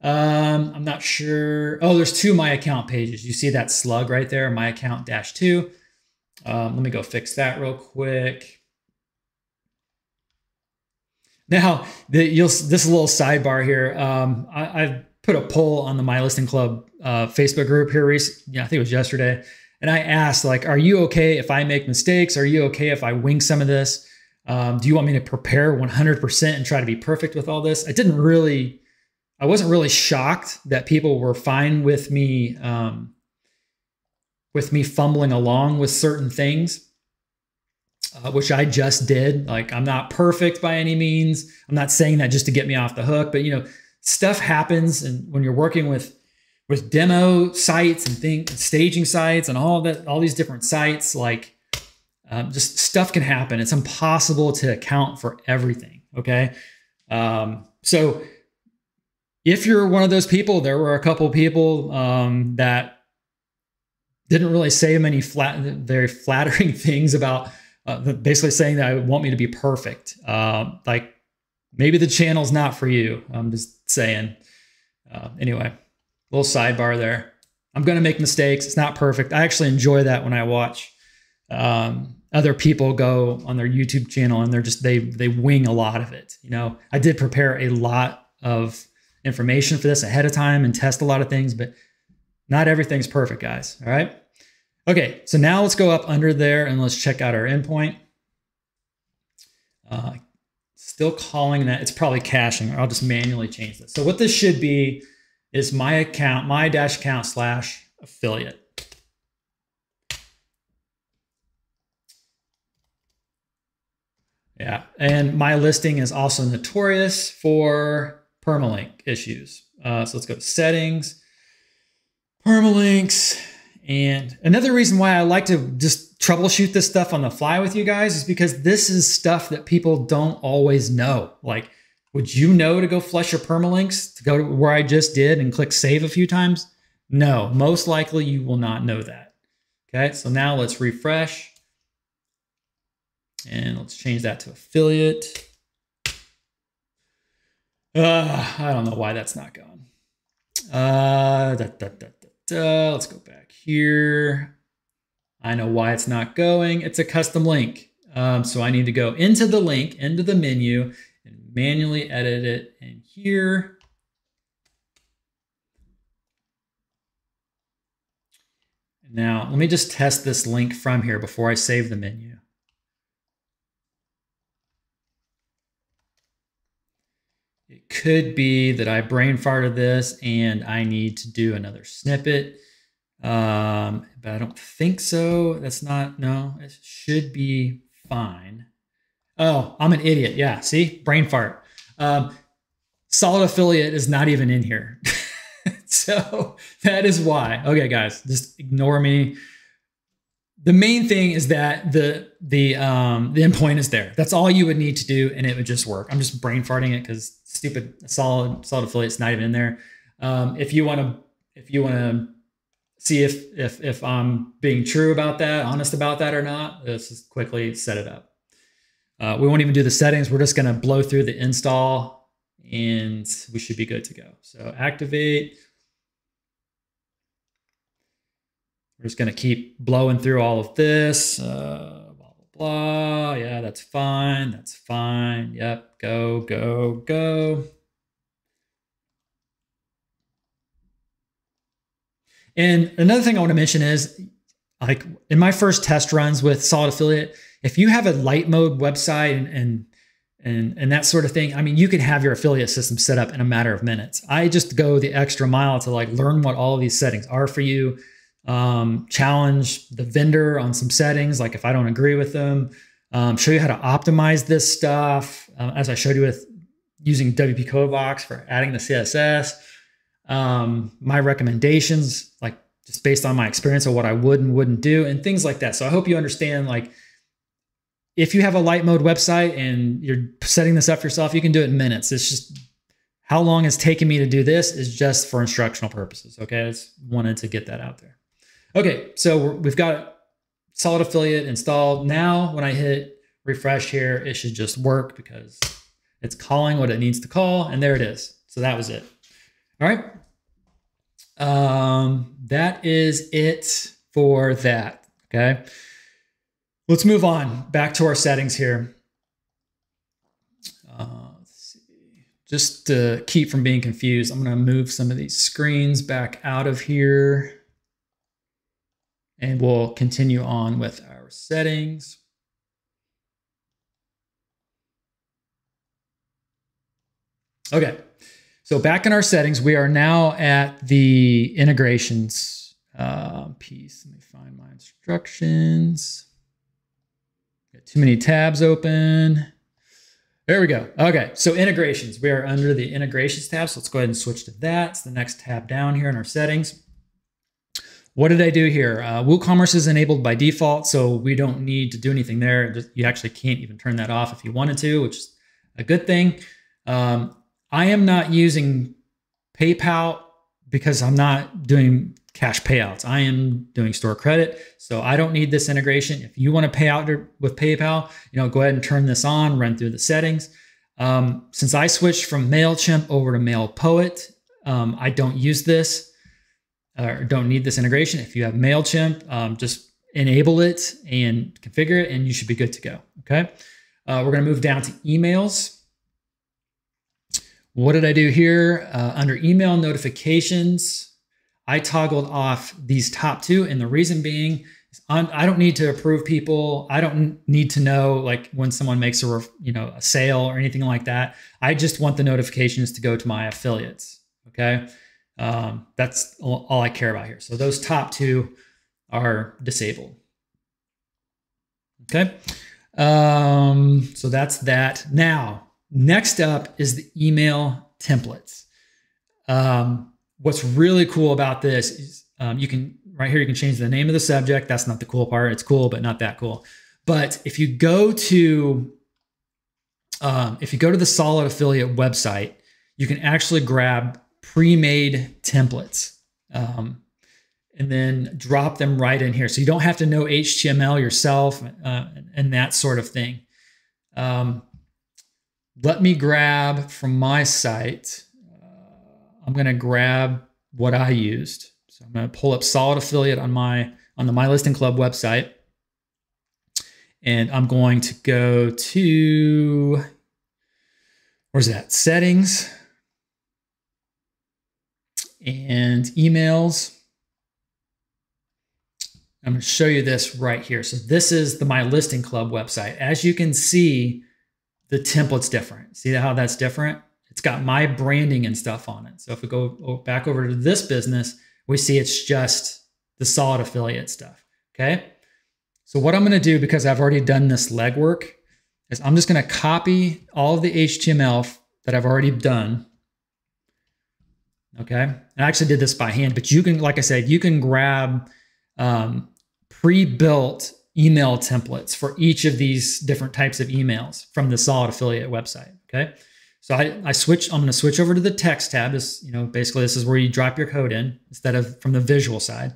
I'm not sure. Oh, there's two My Account pages. You see that slug right there, My Account -2. Let me go fix that real quick. Now, this little sidebar here, I've put a poll on the MyListing Club Facebook group here recently. Yeah, I think it was yesterday. And I asked, like, are you okay if I make mistakes? Are you okay if I wing some of this? Do you want me to prepare 100% and try to be perfect with all this? I wasn't really shocked that people were fine with me fumbling along with certain things. Which I just did. Like, I'm not perfect by any means. I'm not saying that just to get me off the hook, but you know, stuff happens. And when you're working with demo sites and staging sites and all that, all these different sites, like just stuff can happen. It's impossible to account for everything. Okay. So if you're one of those people, there were a couple people that didn't really say many very flattering things about, basically saying that I want me to be perfect. Like maybe the channel's not for you. I'm just saying. Anyway, little sidebar there. I'm going to make mistakes. It's not perfect. I actually enjoy that when I watch other people go on their YouTube channel and they're just, they wing a lot of it. You know, I did prepare a lot of information for this ahead of time and test a lot of things, but not everything's perfect, guys. All right. Okay, so now let's go up under there and let's check out our endpoint. Still calling that, it's probably caching, or I'll just manually change this. So what this should be is my account, my-account/affiliate. Yeah, and MyListing is also notorious for permalink issues. So let's go to settings, permalinks. And another reason why I like to just troubleshoot this stuff on the fly with you guys is because this is stuff that people don't always know. Like, would you know to go flush your permalinks, to go to where I just did and click save a few times? No, most likely you will not know that. Okay, so now let's refresh. And let's change that to affiliate. I don't know why that's not going. Let's go back here. I know why it's not going. It's a custom link. So I need to go into the link, into the menu, and manually edit it in here. Now, let me just test this link from here before I save the menu. It could be that I brain farted this and I need to do another snippet. But I don't think so. That's not, no, it should be fine. Oh, I'm an idiot. Yeah, see? Brain fart. Solid Affiliate is not even in here. So that is why. Okay, guys, just ignore me. The main thing is that the endpoint is there. That's all you would need to do, and it would just work. I'm just brain farting it because stupid solid affiliate's not even in there. If you wanna see if I'm being true about that, honest about that or not, let's just quickly set it up. We won't even do the settings. We're just gonna blow through the install, and we should be good to go. So activate. We're just going to keep blowing through all of this, blah, blah, blah. Yeah, that's fine. That's fine. Yep. Go, go, go. And another thing I want to mention is, like, in my first test runs with Solid Affiliate, if you have a light mode website and that sort of thing, I mean, you can have your affiliate system set up in a matter of minutes. I just go the extra mile to like learn what all of these settings are for you. Challenge the vendor on some settings, like if I don't agree with them, show you how to optimize this stuff, as I showed you with using WP Code Box for adding the CSS, my recommendations, like just based on my experience of what I would and wouldn't do and things like that. So I hope you understand, like, if you have a light mode website and you're setting this up yourself, you can do it in minutes. It's just how long it's taken me to do this is just for instructional purposes. Okay, I just wanted to get that out there. Okay, so we've got Solid Affiliate installed. Now, when I hit refresh here, it should just work because it's calling what it needs to call, and there it is. So that was it. All right, that is it for that, okay? Let's move on back to our settings here. Let's see. Just to keep from being confused, I'm gonna move some of these screens back out of here. And we'll continue on with our settings. Okay, so back in our settings, we are now at the integrations piece. Let me find my instructions. Got too many tabs open. There we go. Okay, so integrations. We are under the integrations tab. So let's go ahead and switch to that. It's the next tab down here in our settings. What did I do here? WooCommerce is enabled by default, so we don't need to do anything there. You actually can't even turn that off if you wanted to, which is a good thing. I am not using PayPal because I'm not doing cash payouts. I am doing store credit, so I don't need this integration. If you want to pay out with PayPal, you know, go ahead and turn this on, run through the settings. Since I switched from MailChimp over to MailPoet, I don't use this. Or don't need this integration. If you have MailChimp, just enable it and configure it, and you should be good to go, okay? We're gonna move down to emails. What did I do here? Under email notifications, I toggled off these top two, and the reason being, I don't need to approve people. I don't need to know, like, when someone makes a sale or anything like that. I just want the notifications to go to my affiliates, okay? That's all I care about here. So those top two are disabled. Okay. So that's that. Now, next up is the email templates. What's really cool about this is, right here, you can change the name of the subject. That's not the cool part. It's cool, but not that cool. But if you go to the Solid Affiliate website, you can actually grab pre-made templates, and then drop them right in here. So you don't have to know HTML yourself and that sort of thing. Let me grab from my site, I'm gonna grab what I used. So I'm gonna pull up Solid Affiliate on the MyListing Club website. And I'm going to go to, where's that, settings. And emails. I'm going to show you this right here. So this is the MyListing Club website. As you can see, the template's different. See how that's different? It's got my branding and stuff on it. So if we go back over to this business, we see it's just the solid affiliate stuff, okay? So what I'm gonna do, because I've already done this legwork, is I'm just gonna copy all of the HTML that I've already done, okay? And I actually did this by hand, but you can, like I said, you can grab pre-built email templates for each of these different types of emails from the solid affiliate website, okay? So I'm gonna switch over to the text tab. This, you know, basically this is where you drop your code in instead of from the visual side.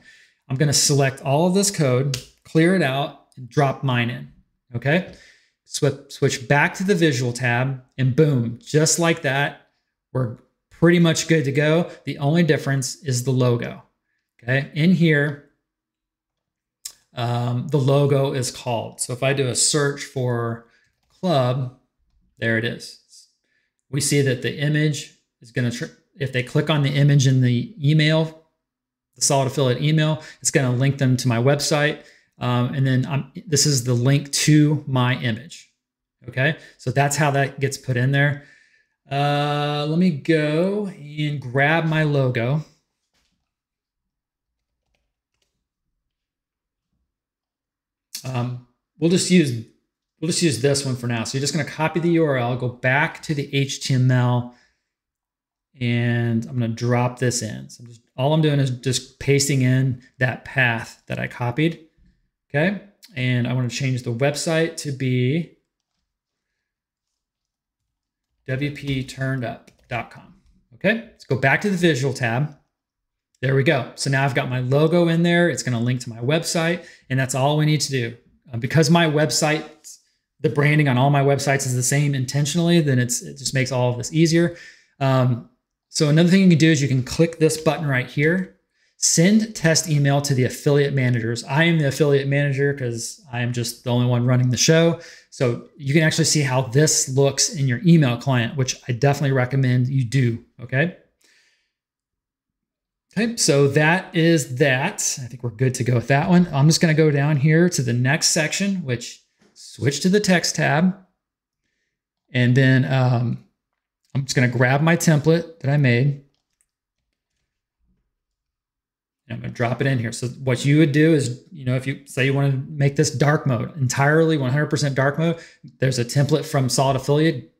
I'm gonna select all of this code, clear it out, and drop mine in, okay? Switch back to the visual tab, and boom, just like that, we're pretty much good to go. The only difference is the logo, okay? In here, the logo is called. So if I do a search for club, there it is. We see that the image is gonna, if they click on the image in the email, the solid affiliate email, it's gonna link them to my website. And then this is the link to my image, okay? So that's how that gets put in there. Let me go and grab my logo. We'll just use this one for now. So you're just gonna copy the URL, go back to the HTML, and I'm gonna drop this in. So all I'm doing is just pasting in that path that I copied. Okay, and I want to change the website to be wpturnedup.com. Okay, let's go back to the visual tab. There we go. So now I've got my logo in there. It's going to link to my website, and that's all we need to do. Because my website, the branding on all my websites is the same intentionally, then it just makes all of this easier. So another thing you can do is you can click this button right here. Send test email to the affiliate managers. I am the affiliate manager because I am just the only one running the show. So you can actually see how this looks in your email client, which I definitely recommend you do, okay? Okay, so that is that. I think we're good to go with that one. I'm just gonna go down here to the next section, which switch to the text tab. And then I'm just gonna grab my template that I made. I'm gonna drop it in here. So what you would do is, you know, if you say you wanna make this dark mode, entirely 100% dark mode, there's a template from Solid Affiliate,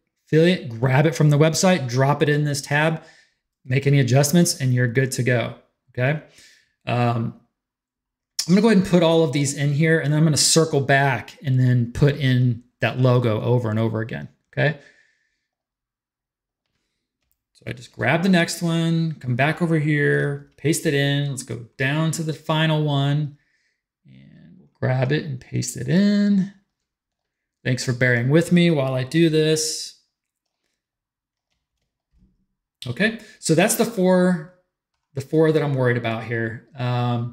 grab it from the website, drop it in this tab, make any adjustments, and you're good to go, okay? I'm gonna go ahead and put all of these in here, and then I'm gonna circle back and then put in that logo over and over again, okay? So I just grab the next one, come back over here, paste it in. Let's go down to the final one and we'll grab it and paste it in. Thanks for bearing with me while I do this. Okay, so that's the four that I'm worried about here as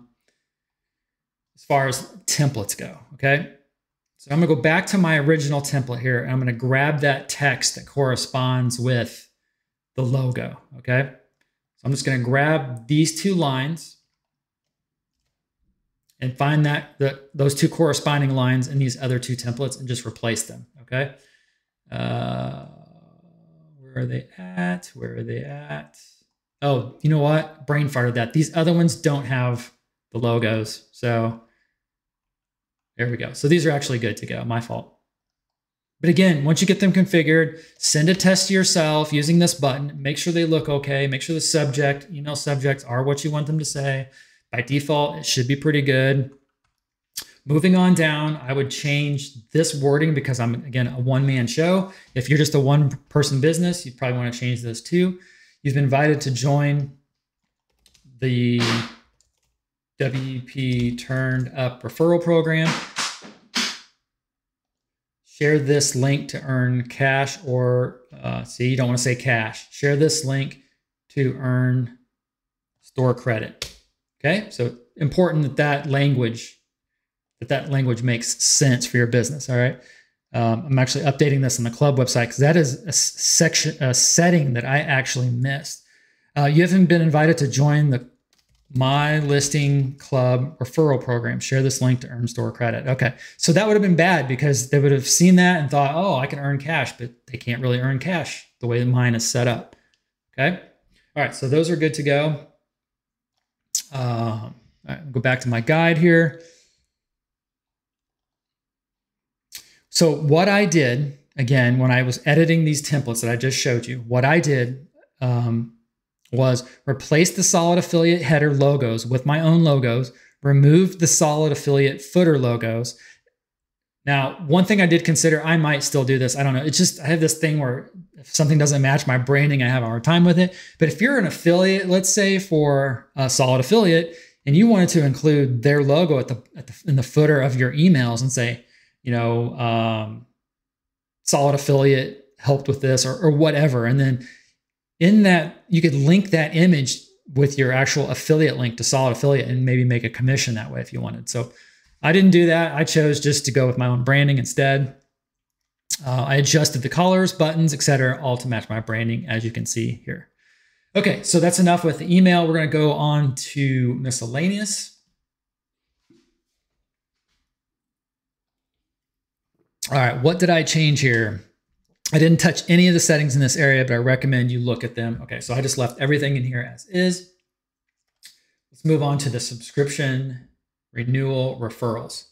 far as templates go, okay? So I'm gonna go back to my original template here, and I'm gonna grab that text that corresponds with the logo, okay? So I'm just gonna grab these two lines and find those two corresponding lines in these other two templates and just replace them, okay? Where are they at? Where are they at? Oh, you know what? Brain farted that. These other ones don't have the logos, so there we go. So these are actually good to go, my fault. But again, once you get them configured, send a test to yourself using this button. Make sure they look okay. Make sure the subject, email subjects are what you want them to say. By default, it should be pretty good. Moving on down, I would change this wording because I'm, again, a one-man show. If you're just a one-person business, you probably want to change those too. You've been invited to join the WP Turned Up referral program. Share this link to earn cash or, see, you don't want to say cash. Share this link to earn store credit, okay? So important that that language makes sense for your business, all right? I'm actually updating this on the club website because that is a setting that I actually missed. You haven't been invited to join the MyListing Club referral program. Share this link to earn store credit. Okay, so that would have been bad because they would have seen that and thought, oh, I can earn cash, but they can't really earn cash the way that mine is set up. Okay, all right, so those are good to go. All right, I'll go back to my guide here. So what I did, again, when I was editing these templates that I just showed you, what I did was replace the Solid Affiliate header logos with my own logos, remove the Solid Affiliate footer logos. Now, one thing I did consider, I might still do this, I don't know. It's just, I have this thing where if something doesn't match my branding, I have a hard time with it. But if you're an affiliate, let's say for a Solid Affiliate, and you wanted to include their logo in the footer of your emails and say, you know, Solid Affiliate helped with this or whatever. And then in that, you could link that image with your actual affiliate link to Solid Affiliate and maybe make a commission that way if you wanted. So I didn't do that. I chose just to go with my own branding instead. I adjusted the colors, buttons, etc., all to match my branding, as you can see here. Okay, so that's enough with the email. We're going to go on to miscellaneous. All right, what did I change here? I didn't touch any of the settings in this area, but I recommend you look at them. Okay, so I just left everything in here as is. Let's move on to the subscription, renewal, referrals.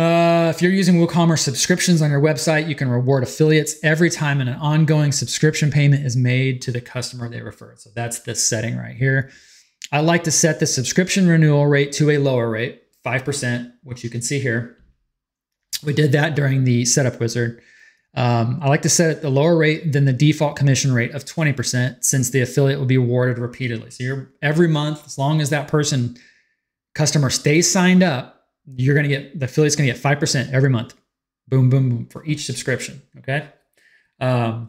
If you're using WooCommerce subscriptions on your website, you can reward affiliates every time an ongoing subscription payment is made to the customer they referred. So that's this setting right here. I like to set the subscription renewal rate to a lower rate, 5%, which you can see here. We did that during the setup wizard. I like to set it the lower rate than the default commission rate of 20%, since the affiliate will be awarded repeatedly. So you're every month, as long as that customer stays signed up, you're going to get, the affiliate's going to get 5% every month. Boom, boom, boom for each subscription. Okay. Yeah,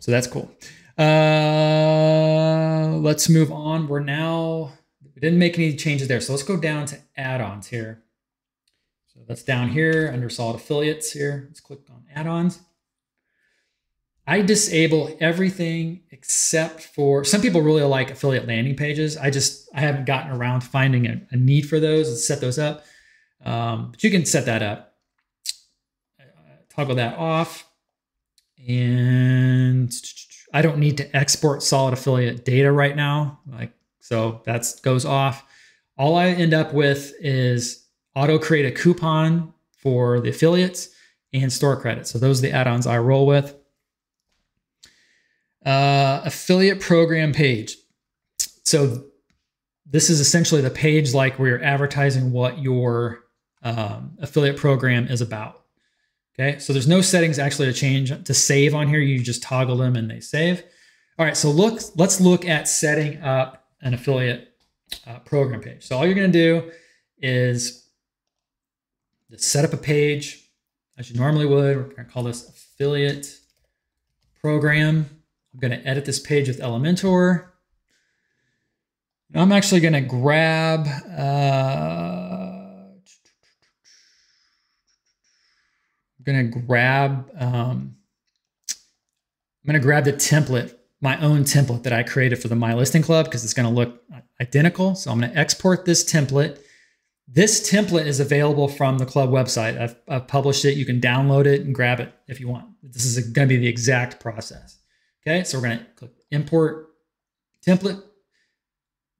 so that's cool. Let's move on. We didn't make any changes there. So let's go down to add-ons here. So that's down here under Solid Affiliates here. Let's click on add-ons. I disable everything except for, some people really like affiliate landing pages. I haven't gotten around to finding a need for those and set those up. But you can set that up. Toggle that off. And I don't need to export Solid Affiliate data right now. So that goes off. All I end up with is auto create a coupon for the affiliates and store credit. So those are the add-ons I roll with. Affiliate program page. So this is essentially the page like where you're advertising what your affiliate program is about. Okay, so there's no settings actually to save on here. You just toggle them and they save. All right, so let's look at setting up an affiliate program page. So all you're going to do is set up a page as you normally would. We're going to call this affiliate program. I'm going to edit this page with Elementor. Now I'm actually going to grab, I'm going to grab the template, my own template that I created for the MyListing Club, because it's going to look identical. So I'm going to export this template. This template is available from the club website. I've published it. You can download it and grab it if you want. This is going to be the exact process. Okay, so we're going to click import template,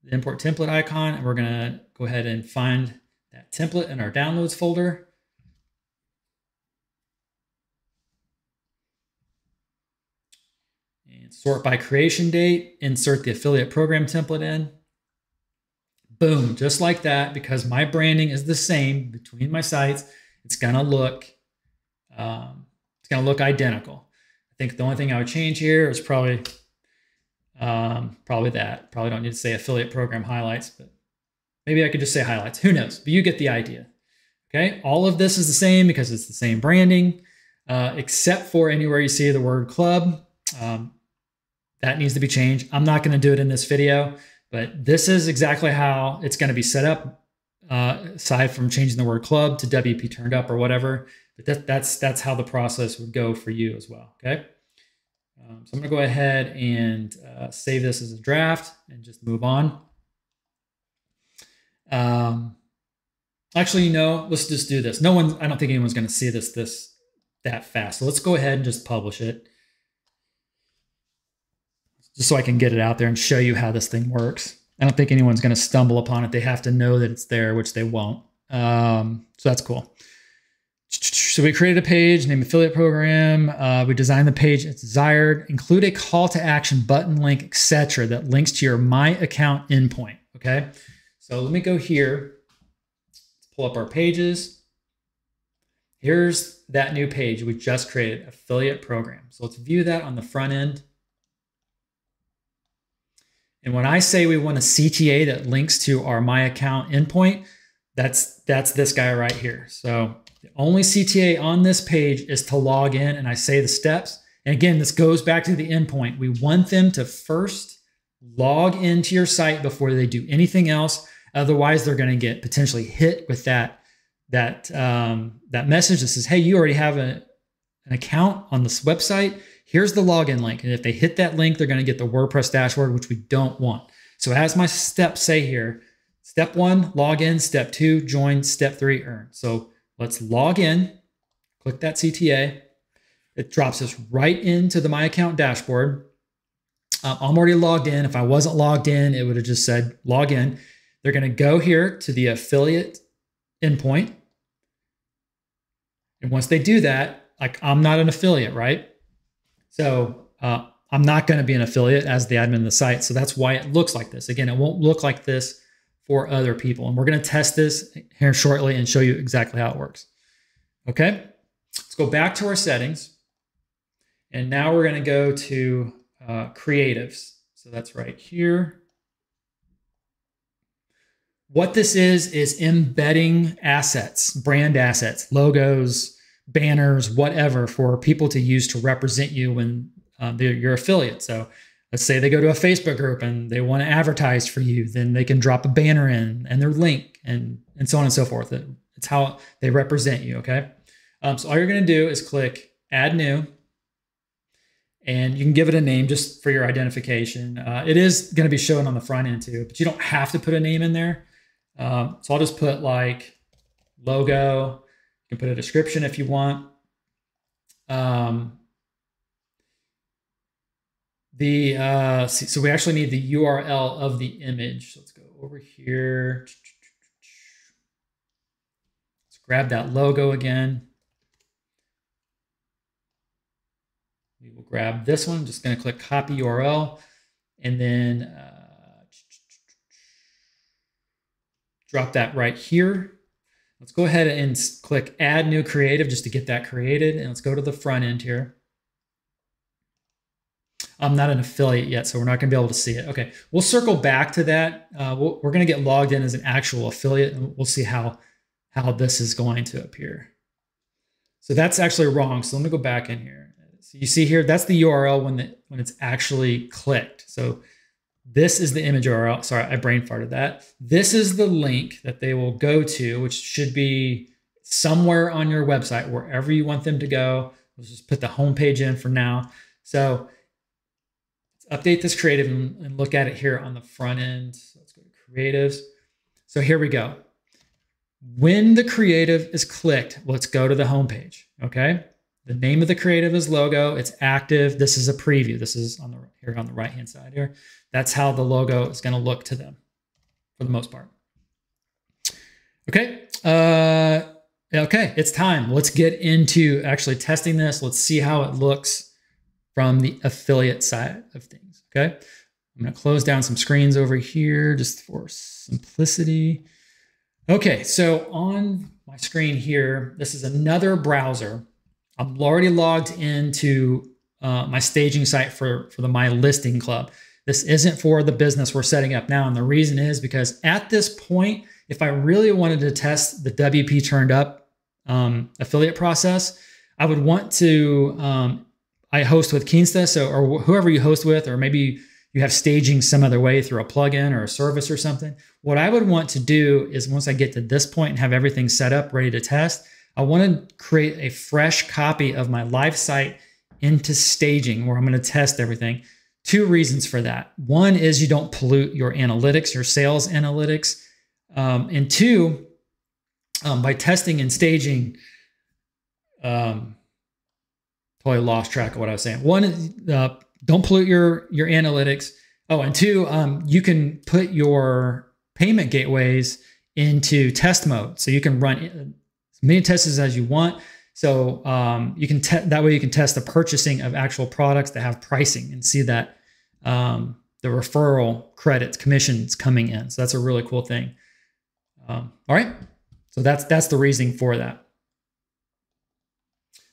the import template icon, and we're going to go ahead and find that template in our downloads folder. And sort by creation date, insert the affiliate program template in. Boom, just like that, because my branding is the same between my sites, it's going to look, identical. I think the only thing I would change here is probably, probably don't need to say affiliate program highlights, but maybe I could just say highlights, who knows, but you get the idea. Okay. All of this is the same because it's the same branding, except for anywhere you see the word club, that needs to be changed. I'm not going to do it in this video, but this is exactly how it's going to be set up, aside from changing the word club to WP turned up or whatever. But that's how the process would go for you as well, okay? So I'm gonna go ahead and save this as a draft and just move on. Actually, you know, let's just do this. I don't think anyone's gonna see this that fast. So let's go ahead and just publish it. Just so I can get it out there and show you how this thing works. I don't think anyone's going to stumble upon it. They have to know that it's there, which they won't. So that's cool. So we created a page named Affiliate Program. We designed the page as desired. Include a call to action button link, etc., that links to your My Account endpoint. Okay. So let me go here. Let's pull up our pages. Here's that new page we just created, Affiliate Program. So let's view that on the front end. And when I say we want a CTA that links to our My Account endpoint, that's this guy right here. So the only CTA on this page is to log in, and I say the steps. And again, this goes back to the endpoint. We want them to first log into your site before they do anything else. Otherwise, they're going to get potentially hit with that message that says, hey, you already have an account on this website. Here's the login link. And if they hit that link, they're going to get the WordPress dashboard, which we don't want. So as my steps say here, step one, log in, step two, join, step three, earn. So let's log in, click that CTA. It drops us right into the My Account dashboard. I'm already logged in. If I wasn't logged in, it would have just said log in. They're going to go here to the affiliate endpoint. And once they do that, like, I'm not an affiliate, right? So I'm not going to be an affiliate as the admin of the site. So that's why it looks like this. Again, it won't look like this for other people. And we're going to test this here shortly and show you exactly how it works. Okay, let's go back to our settings. And now we're going to go to creatives. So that's right here. What this is embedding assets, brand assets, logos, banners, whatever, for people to use to represent you when they're your affiliate. So let's say they go to a Facebook group and they want to advertise for you, then they can drop a banner in and their link and so on and so forth. It's how they represent you, okay? So all you're going to do is click Add New, and you can give it a name just for your identification. It is going to be shown on the front end too, but you don't have to put a name in there. So I'll just put like logo. You can put a description if you want. So we actually need the URL of the image. So let's go over here. Let's grab that logo again. We will grab this one. I'm just going to click copy URL and then drop that right here. Let's go ahead and click Add New Creative just to get that created. And let's go to the front end here. I'm not an affiliate yet, so we're not going to be able to see it. Okay, we'll circle back to that. We're going to get logged in as an actual affiliate, and we'll see how this is going to appear. So that's actually wrong. So let me go back in here. So you see here, that's the URL when it's actually clicked. So this is the image URL. Sorry, I brain farted that. This is the link that they will go to, which should be somewhere on your website, wherever you want them to go. Let's just put the homepage in for now. So let's update this creative and look at it here on the front end. So let's go to creatives. So here we go. When the creative is clicked, let's go to the homepage. Okay. The name of the creative is logo. It's active. This is a preview. This is on the here on the right-hand side here. That's how the logo is going to look to them for the most part. Okay. Okay. It's time. Let's get into actually testing this. Let's see how it looks from the affiliate side of things. Okay. I'm going to close down some screens over here just for simplicity. Okay. So on my screen here, this is another browser. I'm already logged into my staging site for the MyListing Club. This isn't for the business we're setting up now. And the reason is because at this point, if I really wanted to test the WP turned up affiliate process, I would want to, I host with Kinsta, or whoever you host with, or maybe you have staging some other way through a plugin or a service or something. What I would want to do is once I get to this point and have everything set up, ready to test, I want to create a fresh copy of my live site into staging where I'm going to test everything. Two reasons for that. One is you don't pollute your analytics, your sales analytics. And two, by testing and staging, totally lost track of what I was saying. One is don't pollute your analytics. Oh, and two, you can put your payment gateways into test mode. So you can run as many tests as you want. So you can that way you can test the purchasing of actual products that have pricing and see that the referral credits, commissions coming in. So that's a really cool thing. All right. So that's the reasoning for that.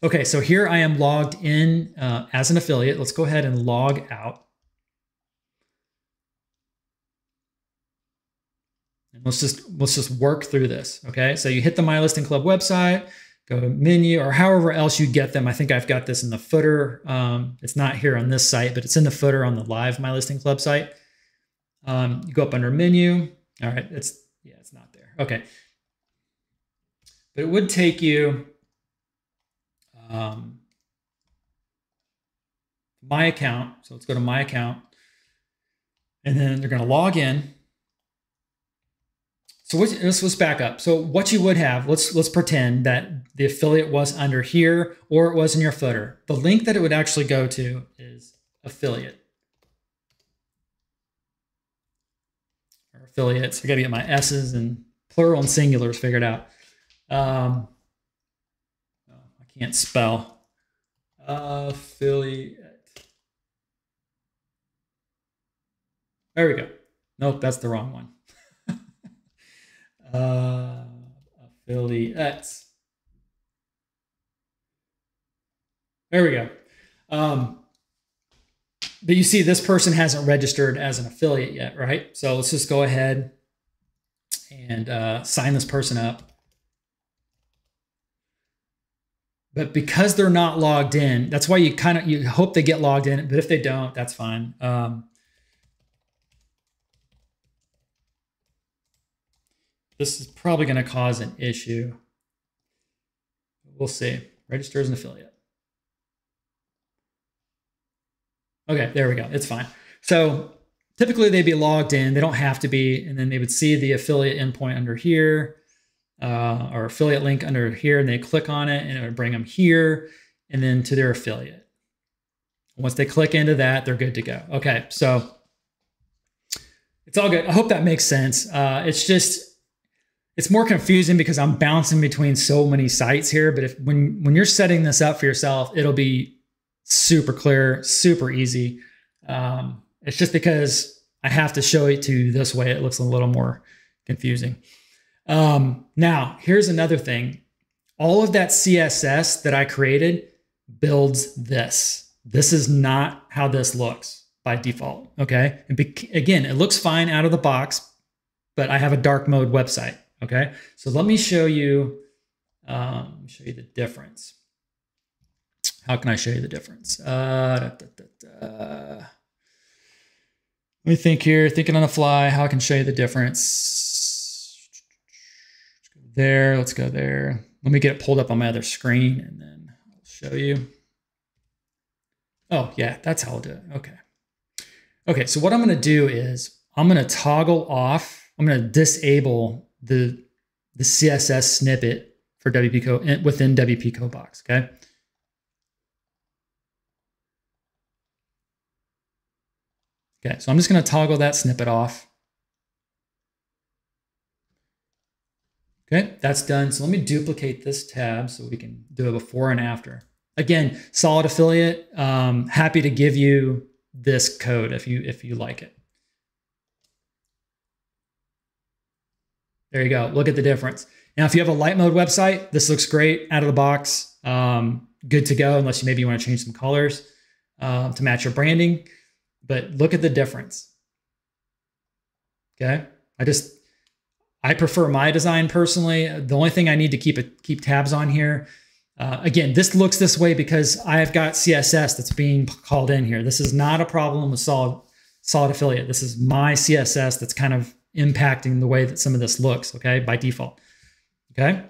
Okay. So here I am logged in as an affiliate. Let's go ahead and log out. And let's just work through this. Okay. So you hit the MyListing Club website, go to menu or however else you get them. I think I've got this in the footer. It's not here on this site, but it's in the footer on the live MyListing Club site. You go up under menu. All right. It's not there. Okay. But it would take you, my account. So let's go to my account and then they're going to log in. So let's back up. So what you would have, let's pretend that the affiliate was under here or it was in your footer. The link that it would actually go to is affiliate. Or affiliates. I got to get my S's and plural and singulars figured out. I can't spell. Affiliate. There we go. Nope, that's the wrong one. Affiliates. There we go. But you see, this person hasn't registered as an affiliate yet, right? So let's just go ahead and sign this person up. But because they're not logged in, that's why you hope they get logged in. But if they don't, that's fine. This is probably going to cause an issue. We'll see. Register as an affiliate. Okay, there we go. It's fine. So typically they'd be logged in. They don't have to be. And then they would see the affiliate endpoint under here or affiliate link under here. And they click on it and it would bring them here and then to their affiliate. Once they click into that, they're good to go. Okay, so it's all good. I hope that makes sense. It's more confusing because I'm bouncing between so many sites here, but when you're setting this up for yourself, it'll be super clear, super easy. It's just because I have to show it to you this way. It looks a little more confusing. Now here's another thing. All of that CSS that I created builds this. This is not how this looks by default. Okay. And again, it looks fine out of the box, but I have a dark mode website. Okay, so let me show you the difference. How can I show you the difference? Let me think here, thinking on the fly, how I can show you the difference. Let's go there, let's go there. Let me get it pulled up on my other screen and then I'll show you. Oh yeah, that's how I'll do it, okay. Okay, so what I'm gonna do is I'm gonna toggle off, I'm gonna disable the CSS snippet for WP Code within WP Code Box. Okay. Okay. So I'm just going to toggle that snippet off. Okay. That's done. So let me duplicate this tab so we can do a before and after. Again, Solid Affiliate. Happy to give you this code if you like it. There you go. Look at the difference. Now, if you have a light mode website, this looks great out of the box. Good to go, unless maybe you want to change some colors to match your branding. But look at the difference. Okay. I prefer my design personally. The only thing I need to keep tabs on here. Again, this looks this way because I've got CSS that's being called in here. This is not a problem with Solid Affiliate. This is my CSS that's kind of impacting the way that some of this looks, okay, by default, okay?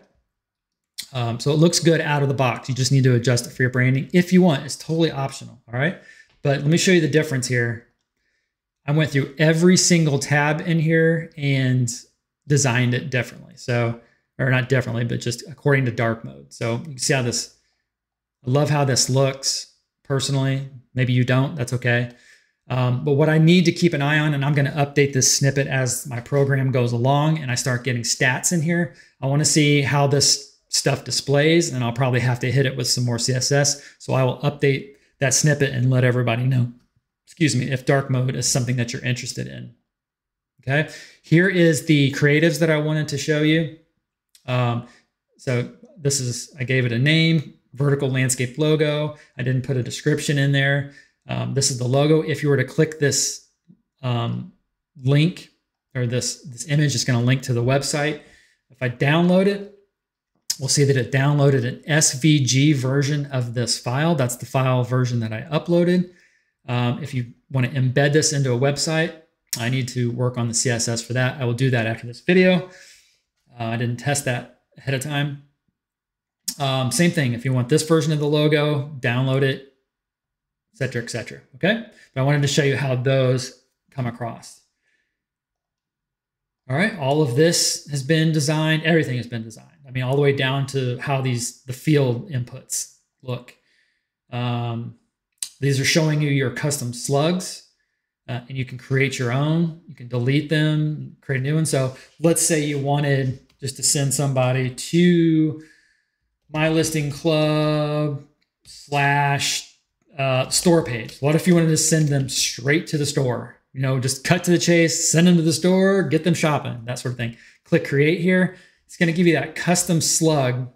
So it looks good out of the box. You just need to adjust it for your branding if you want. It's totally optional, all right? But let me show you the difference here. I went through every single tab in here and designed it differently. So, or not differently, but just according to dark mode. So you can see how this, I love how this looks personally. Maybe you don't, that's okay. But what I need to keep an eye on, and I'm going to update this snippet as my program goes along and I start getting stats in here. I want to see how this stuff displays, and I'll probably have to hit it with some more CSS. So I will update that snippet and let everybody know, excuse me, if dark mode is something that you're interested in. Okay. Here is the creatives that I wanted to show you. So this is, I gave it a name, vertical landscape logo. I didn't put a description in there. This is the logo. If you were to click this link or this image, it's going to link to the website. If I download it, we'll see that it downloaded an SVG version of this file. That's the file version that I uploaded. If you want to embed this into a website, I need to work on the CSS for that. I will do that after this video. I didn't test that ahead of time. Same thing. If you want this version of the logo, download it, et cetera, et cetera. Okay. But I wanted to show you how those come across. All right. All of this has been designed. Everything has been designed. I mean, all the way down to how the field inputs look. These are showing you your custom slugs, and you can create your own. You can delete them, create a new one. So let's say you wanted just to send somebody to MyListing Club / store page. What if you wanted to send them straight to the store? You know, just cut to the chase, send them to the store, get them shopping, that sort of thing. Click create here. It's going to give you that custom slug.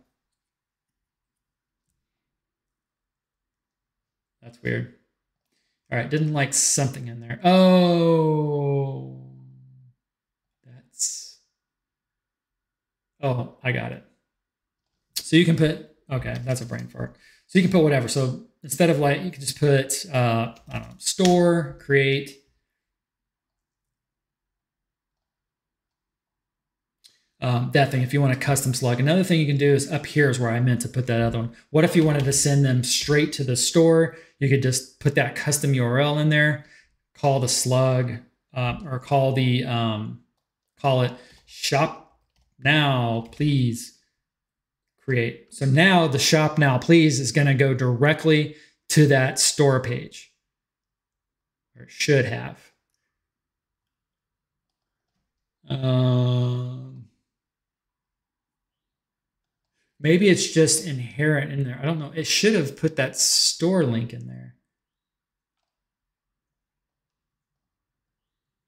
That's weird. All right. Didn't like something in there. Oh, oh, I got it. So you can put, okay, that's a brain fart. So you can put whatever. So instead of like, you can just put, I don't know, store, create. That thing, if you want a custom slug. Another thing you can do is up here is where I meant to put that other one. What if you wanted to send them straight to the store? You could just put that custom URL in there, call the slug, or call the, call it shop now, please create. So now the shop now, please is going to go directly to that store page, or should have. Maybe it's just inherent in there. I don't know. It should have put that store link in there.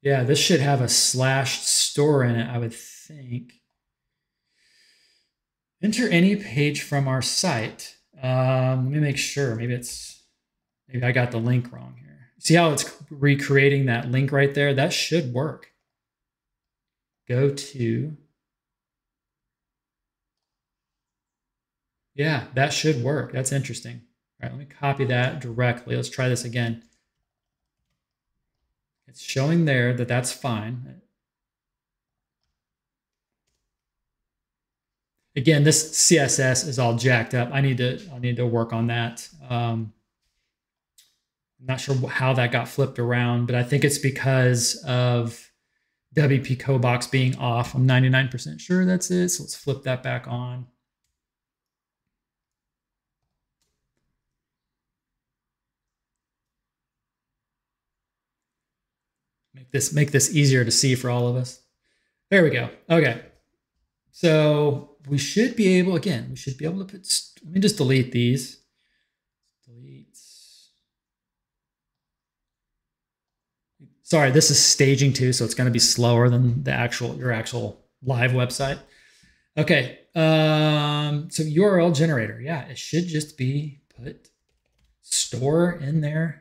Yeah, this should have a /store in it, I would think. Enter any page from our site. Let me make sure. Maybe I got the link wrong here. See how it's recreating that link right there? That should work. Go to... Yeah, that should work. That's interesting. All right, let me copy that directly. Let's try this again. It's showing there that that's fine. Again, this CSS is all jacked up. I need to work on that. I'm not sure how that got flipped around, but I think it's because of WP Code Box being off. I'm 99% sure that's it. So let's flip that back on. Make this easier to see for all of us. There we go. Okay. So we should be able, again, we should be able to put, let me just delete these. Delete. Sorry, this is staging too, so it's going to be slower than the actual, your actual live website. Okay. So URL generator. Yeah, it should just be put store in there.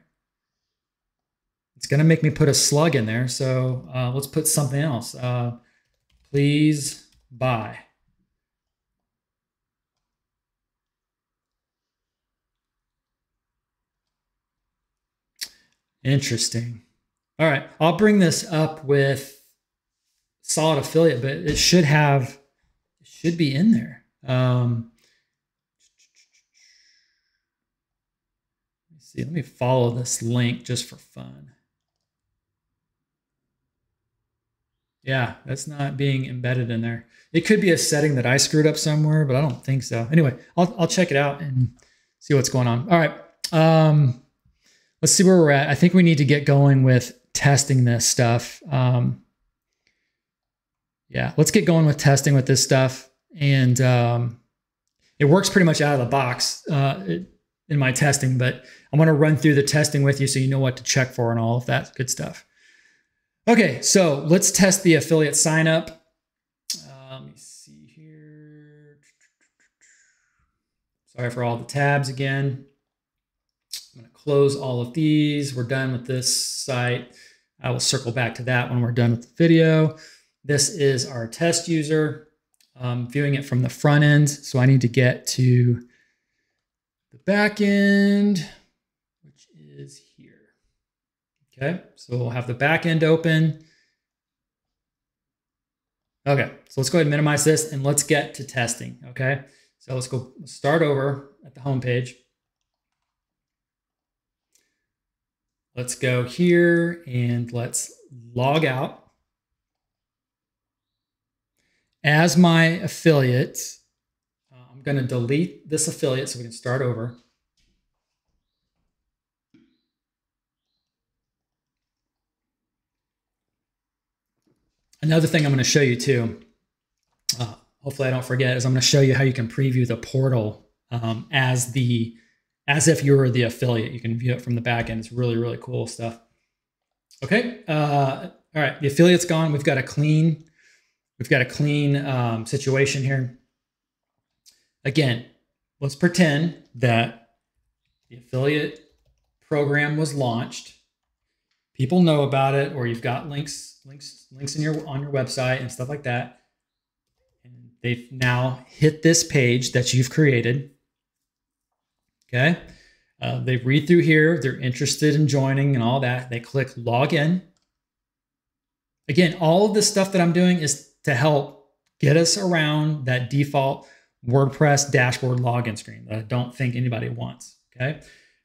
It's going to make me put a slug in there. So let's put something else. Please buy. Interesting. All right. I'll bring this up with Solid Affiliate, but it should have, it should be in there. Let's see, let me follow this link just for fun. Yeah, that's not being embedded in there. It could be a setting that I screwed up somewhere, but I don't think so. Anyway, I'll check it out and see what's going on. All right. let's see where we're at. I think we need to get going with testing this stuff. Yeah, let's get going with testing with this stuff. And it works pretty much out of the box in my testing, but I want to run through the testing with you so you know what to check for and all of that good stuff. Okay, so let's test the affiliate sign up. Let me see here. Sorry for all the tabs again. I'm going to close all of these. We're done with this site. I will circle back to that when we're done with the video. This is our test user. Viewing it from the front end. So I need to get to the back end, which is here. Okay, so we'll have the back end open. Okay, so let's go ahead and minimize this and let's get to testing. Okay, so let's go start over at the home page. Let's go here and let's log out. As my affiliate, I'm going to delete this affiliate so we can start over. Another thing I'm going to show you too, hopefully I don't forget, is I'm going to show you how you can preview the portal as if you were the affiliate. You can view it from the back end. It's really, really cool stuff. Okay. All right. The affiliate's gone. We've got a clean... situation here. Again, let's pretend that the affiliate program was launched. People know about it, or you've got links in your on your website and stuff like that. And they've now hit this page that you've created. Okay, they read through here. They're interested in joining and all that. They click login. Again, all of this stuff that I'm doing is to help get us around that default WordPress dashboard login screen that I don't think anybody wants, okay?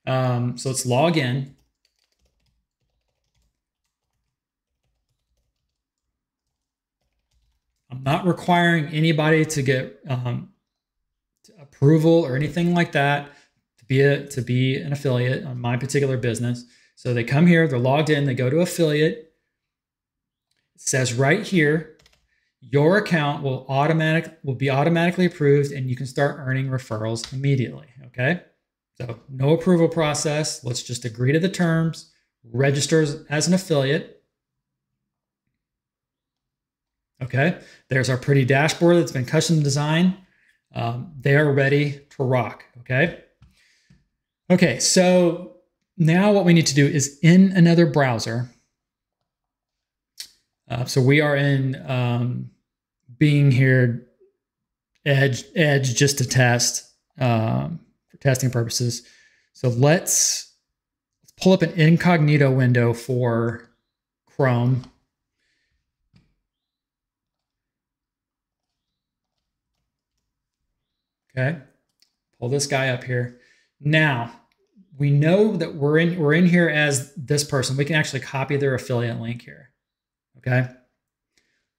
So let's log in. I'm not requiring anybody to get approval or anything like that to be, an affiliate on my particular business. So they come here, they're logged in, they go to affiliate. It says right here, your account will be automatically approved and you can start earning referrals immediately, okay? So no approval process. Let's just agree to the terms, register as an affiliate. Okay, there's our pretty dashboard that's been custom designed. They are ready to rock, okay? Okay, so now what we need to do is in another browser. So we are in being here edge just to test for testing purposes. So let's pull up an incognito window for Chrome. Okay, pull this guy up here. Now we know that we're in here as this person. We can actually copy their affiliate link here. Okay,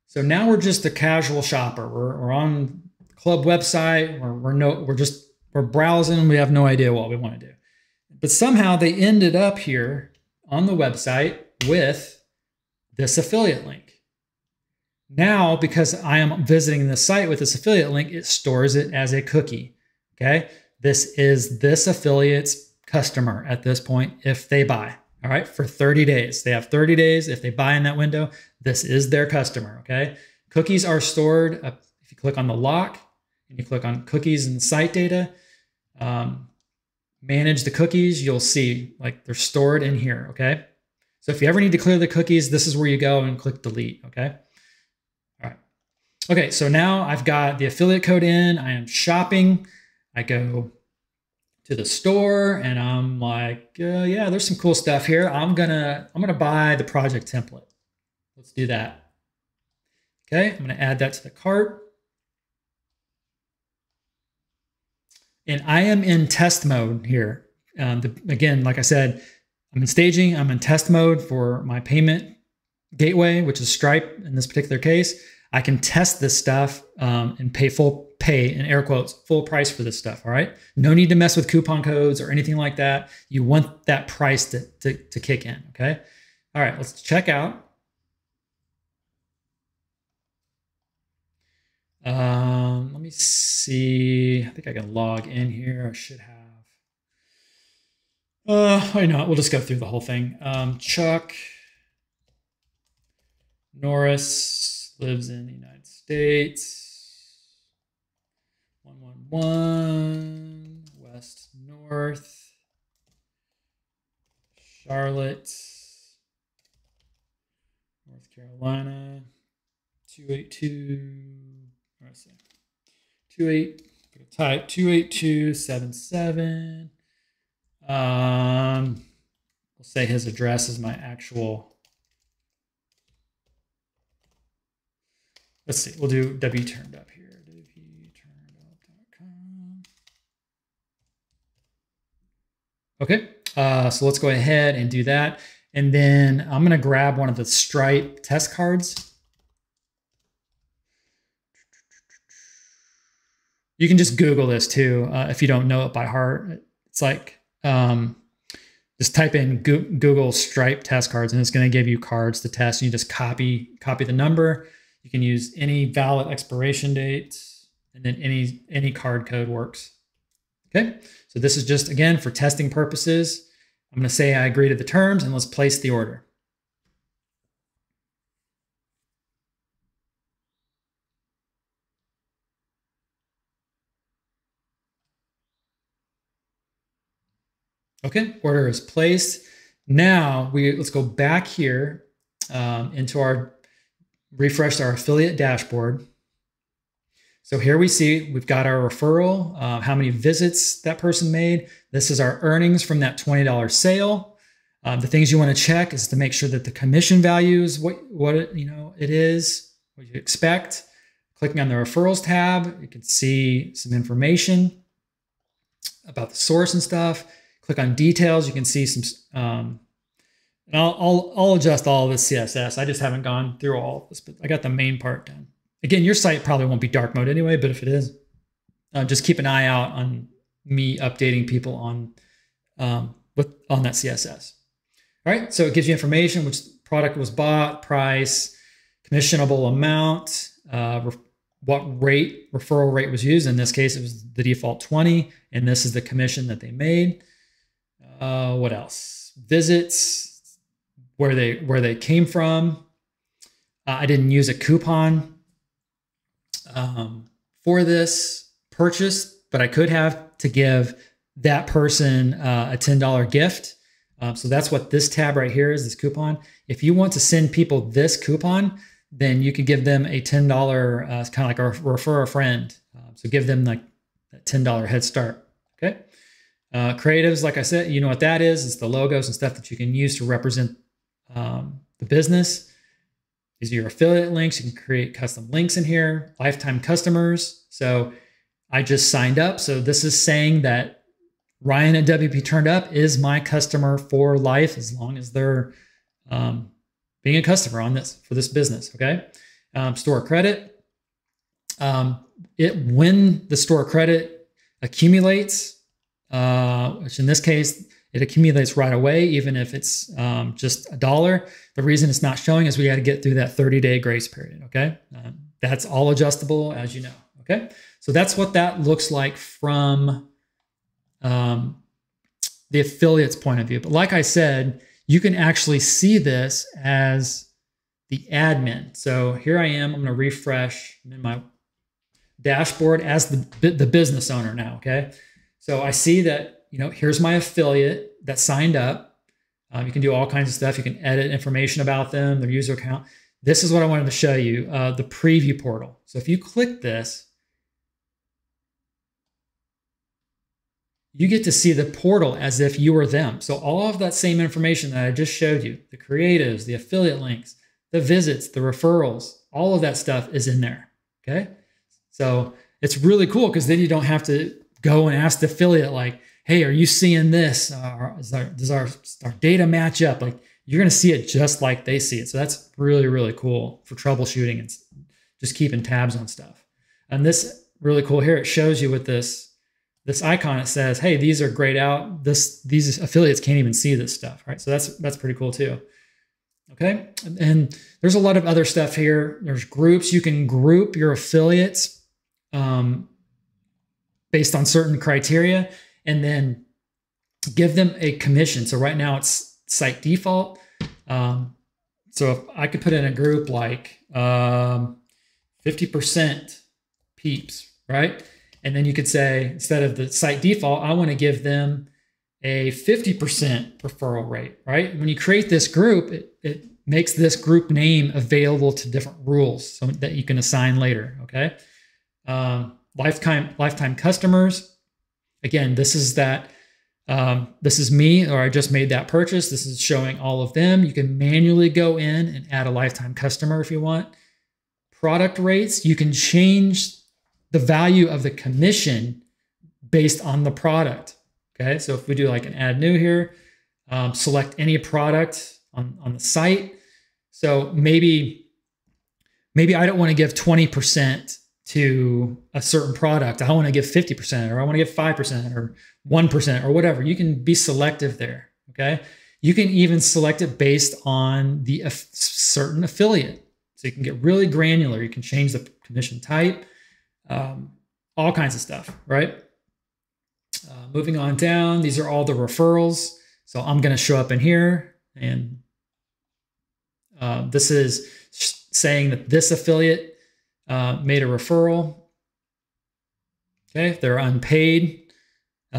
so now we're just a casual shopper. We're on the club website. We're browsing. We have no idea what we want to do, but somehow they ended up here on the website with this affiliate link. Now, because I am visiting the site with this affiliate link, it stores it as a cookie. Okay, this is this affiliate's customer at this point if they buy. All right, for 30 days. They have 30 days. If they buy in that window, this is their customer, okay? Cookies are stored. If you click on the lock and you click on cookies and site data, manage the cookies, you'll see like they're stored in here, okay? So if you ever need to clear the cookies, this is where you go and click delete, okay? All right. Okay, so now I've got the affiliate code in. I am shopping. I go to the store and I'm like, yeah, there's some cool stuff here. I'm gonna buy the project template. Let's do that. Okay, I'm gonna add that to the cart. And I am in test mode here. Again, like I said, I'm in staging, I'm in test mode for my payment gateway, which is Stripe in this particular case. I can test this stuff and pay full price for this stuff. All right. No need to mess with coupon codes or anything like that. You want that price to kick in. Okay. All right. Let's check out. Let me see. I think I can log in here. I should have. Why not? We'll just go through the whole thing. Chuck Norris lives in the United States. 111 West North, Charlotte, North Carolina, 28277. We'll say his address is my actual. Let's see. We'll do W turned up here. Okay, so let's go ahead and do that. And then I'm going to grab one of the Stripe test cards. You can just Google this too if you don't know it by heart. It's like just type in Google Stripe test cards, and it's going to give you cards to test. You just copy the number. You can use any valid expiration date, and then any card code works. Okay, so this is just, again, for testing purposes. I'm going to say I agree to the terms, and let's place the order. Okay, order is placed. Now, let's go back here into refresh our affiliate dashboard. So here we see we've got our referral, how many visits that person made. This is our earnings from that $20 sale. The things you want to check is to make sure that the commission value is what you expect. Clicking on the referrals tab, you can see some information about the source and stuff. Click on details, you can see some. And I'll adjust all of this CSS. I just haven't gone through all of this, but I got the main part done. Again, your site probably won't be dark mode anyway, but if it is, just keep an eye out on me updating people on that CSS. All right, so it gives you information, which product was bought, price, commissionable amount, what rate, referral rate was used. In this case, it was the default 20, and this is the commission that they made. What else? Visits, where they came from. I didn't use a coupon for this purchase, but I could have, to give that person a $10 gift. So that's what this tab right here is, this coupon. If you want to send people this coupon, then you could give them a $10, kind of like a refer a friend. So give them like a $10 head start. Okay. Creatives, like I said, you know what that is. It's the logos and stuff that you can use to represent the business. These are your affiliate links. You can create custom links in here, lifetime customers. So I just signed up. So this is saying that Ryan at WP Turned Up is my customer for life, as long as they're being a customer on this, for this business. Okay. Store credit. When the store credit accumulates, which in this case, it accumulates right away, even if it's just $1. The reason it's not showing is we got to get through that 30-day grace period, okay? That's all adjustable, as you know, okay? So that's what that looks like from the affiliate's point of view. But like I said, you can actually see this as the admin. So here I am. I'm going to refresh. I'm in my dashboard as the business owner now, okay? So I see that, you know, here's my affiliate that signed up. You can do all kinds of stuff. You can edit information about them, their user account. This is what I wanted to show you, the preview portal. So if you click this, you get to see the portal as if you were them. So all of that same information that I just showed you, the creatives, the affiliate links, the visits, the referrals, all of that stuff is in there, okay? So it's really cool because then you don't have to go and ask the affiliate like, hey, are you seeing this? Does our data match up? Like, you're going to see it just like they see it. So that's really, really cool for troubleshooting and just keeping tabs on stuff. And this really cool here, it shows you with this icon, it says, hey, these are grayed out. These affiliates can't even see this stuff, right? So that's pretty cool too. Okay, and there's a lot of other stuff here. There's groups. You can group your affiliates based on certain criteria and then give them a commission. So right now it's site default. So if I could put in a group like 50% peeps, right? And then you could say, instead of the site default, I want to give them a 50% referral rate, right? When you create this group, it makes this group name available to different rules so that you can assign later, okay? Lifetime customers. Again, this is that, this is me, or I just made that purchase. This is showing all of them. You can manually go in and add a lifetime customer if you want. Product rates, you can change the value of the commission based on the product. Okay, so if we do like an add new here, select any product on the site. So maybe I don't want to give 20% to a certain product. I want to give 50%, or I want to give 5%, or 1%, or whatever. You can be selective there, okay? You can even select it based on the certain affiliate. So you can get really granular. You can change the commission type, all kinds of stuff, right? Moving on down, these are all the referrals. So I'm gonna show up in here, and this is saying that this affiliate made a referral. Okay, if they're unpaid,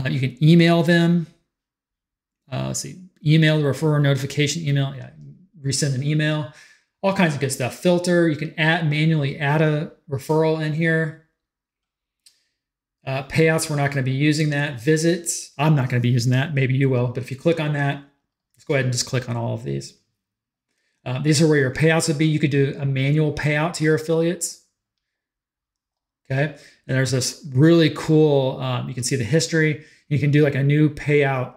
you can email them. Let's see, email the referrer notification email. Yeah, resend an email. All kinds of good stuff. Filter. You can manually add a referral in here. Payouts. We're not going to be using that. Visits. I'm not going to be using that. Maybe you will. But if you click on that, let's go ahead and just click on all of these. These are where your payouts would be. You could do a manual payout to your affiliates. Okay, and there's this really cool, you can see the history. You can do like a new payout,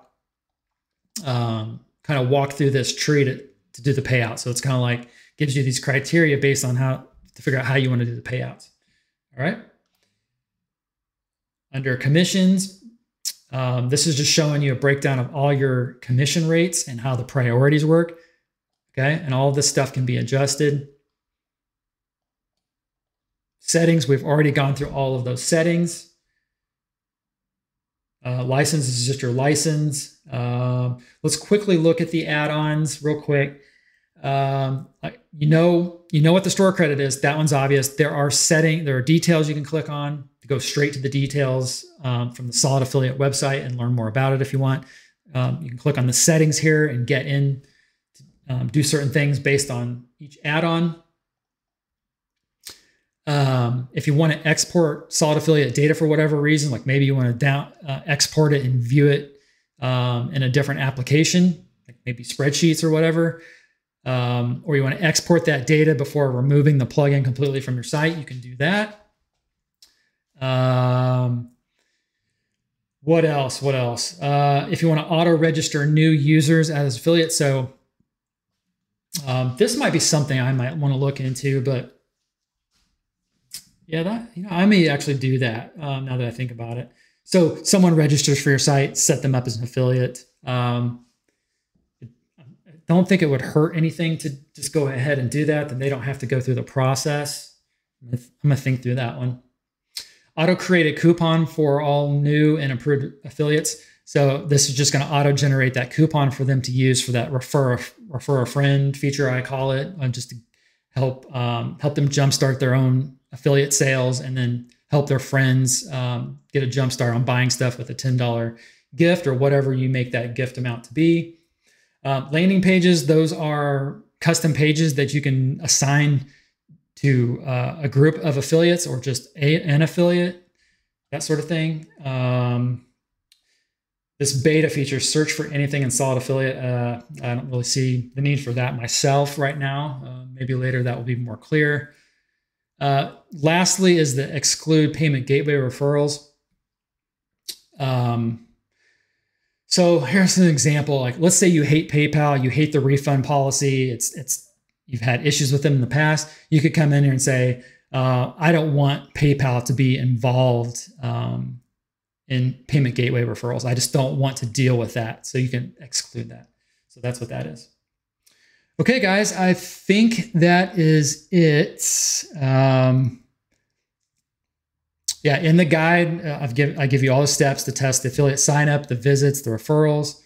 kind of walk through this tree to do the payout. So it's kind of like, gives you these criteria based on how to figure out how you want to do the payouts. All right. Under commissions, this is just showing you a breakdown of all your commission rates and how the priorities work. Okay, and all this stuff can be adjusted. Settings, we've already gone through all of those settings. License is just your license. Let's quickly look at the add-ons real quick. You know what the store credit is. That one's obvious. There are details you can click on to go straight to the details from the Solid Affiliate website and learn more about it if you want. You can click on the settings here and get in. Do certain things based on each add-on. If you want to export Solid Affiliate data for whatever reason, like maybe you want to export it and view it in a different application, like maybe spreadsheets or whatever, or you want to export that data before removing the plugin completely from your site, you can do that. What else? If you want to auto-register new users as affiliates, so this might be something I might want to look into, but yeah, I may actually do that now that I think about it. So someone registers for your site, set them up as an affiliate. I don't think it would hurt anything to just go ahead and do that. Then they don't have to go through the process. I'm going to think through that one. Auto create a coupon for all new and approved affiliates. So this is just going to auto-generate that coupon for them to use for that refer a friend feature, I call it, just to help help them jumpstart their own affiliate sales and then help their friends get a jumpstart on buying stuff with a $10 gift or whatever you make that gift amount to be. Landing pages, those are custom pages that you can assign to a group of affiliates or just an affiliate, that sort of thing. This beta feature, search for anything in Solid Affiliate. I don't really see the need for that myself right now. Maybe later that will be more clear. Lastly is the exclude payment gateway referrals. So here's an example. Like, let's say you hate PayPal, you hate the refund policy. You've had issues with them in the past. You could come in here and say, I don't want PayPal to be involved in payment gateway referrals. I just don't want to deal with that. So you can exclude that. So that's what that is. Okay, guys, I think that is it. Yeah, in the guide, I give you all the steps to test the affiliate sign up, the visits, the referrals,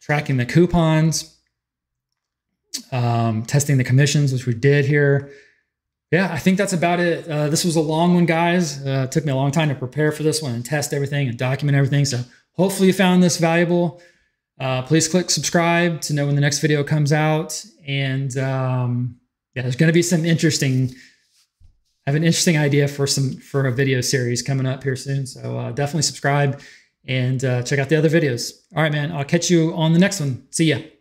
tracking the coupons, testing the commissions, which we did here. Yeah, I think that's about it. This was a long one, guys. It took me a long time to prepare for this one and test everything and document everything. So hopefully you found this valuable. Please click subscribe to know when the next video comes out. And yeah, there's going to be some interesting, I have an interesting idea for a video series coming up here soon. So definitely subscribe and check out the other videos. All right, man, I'll catch you on the next one. See ya.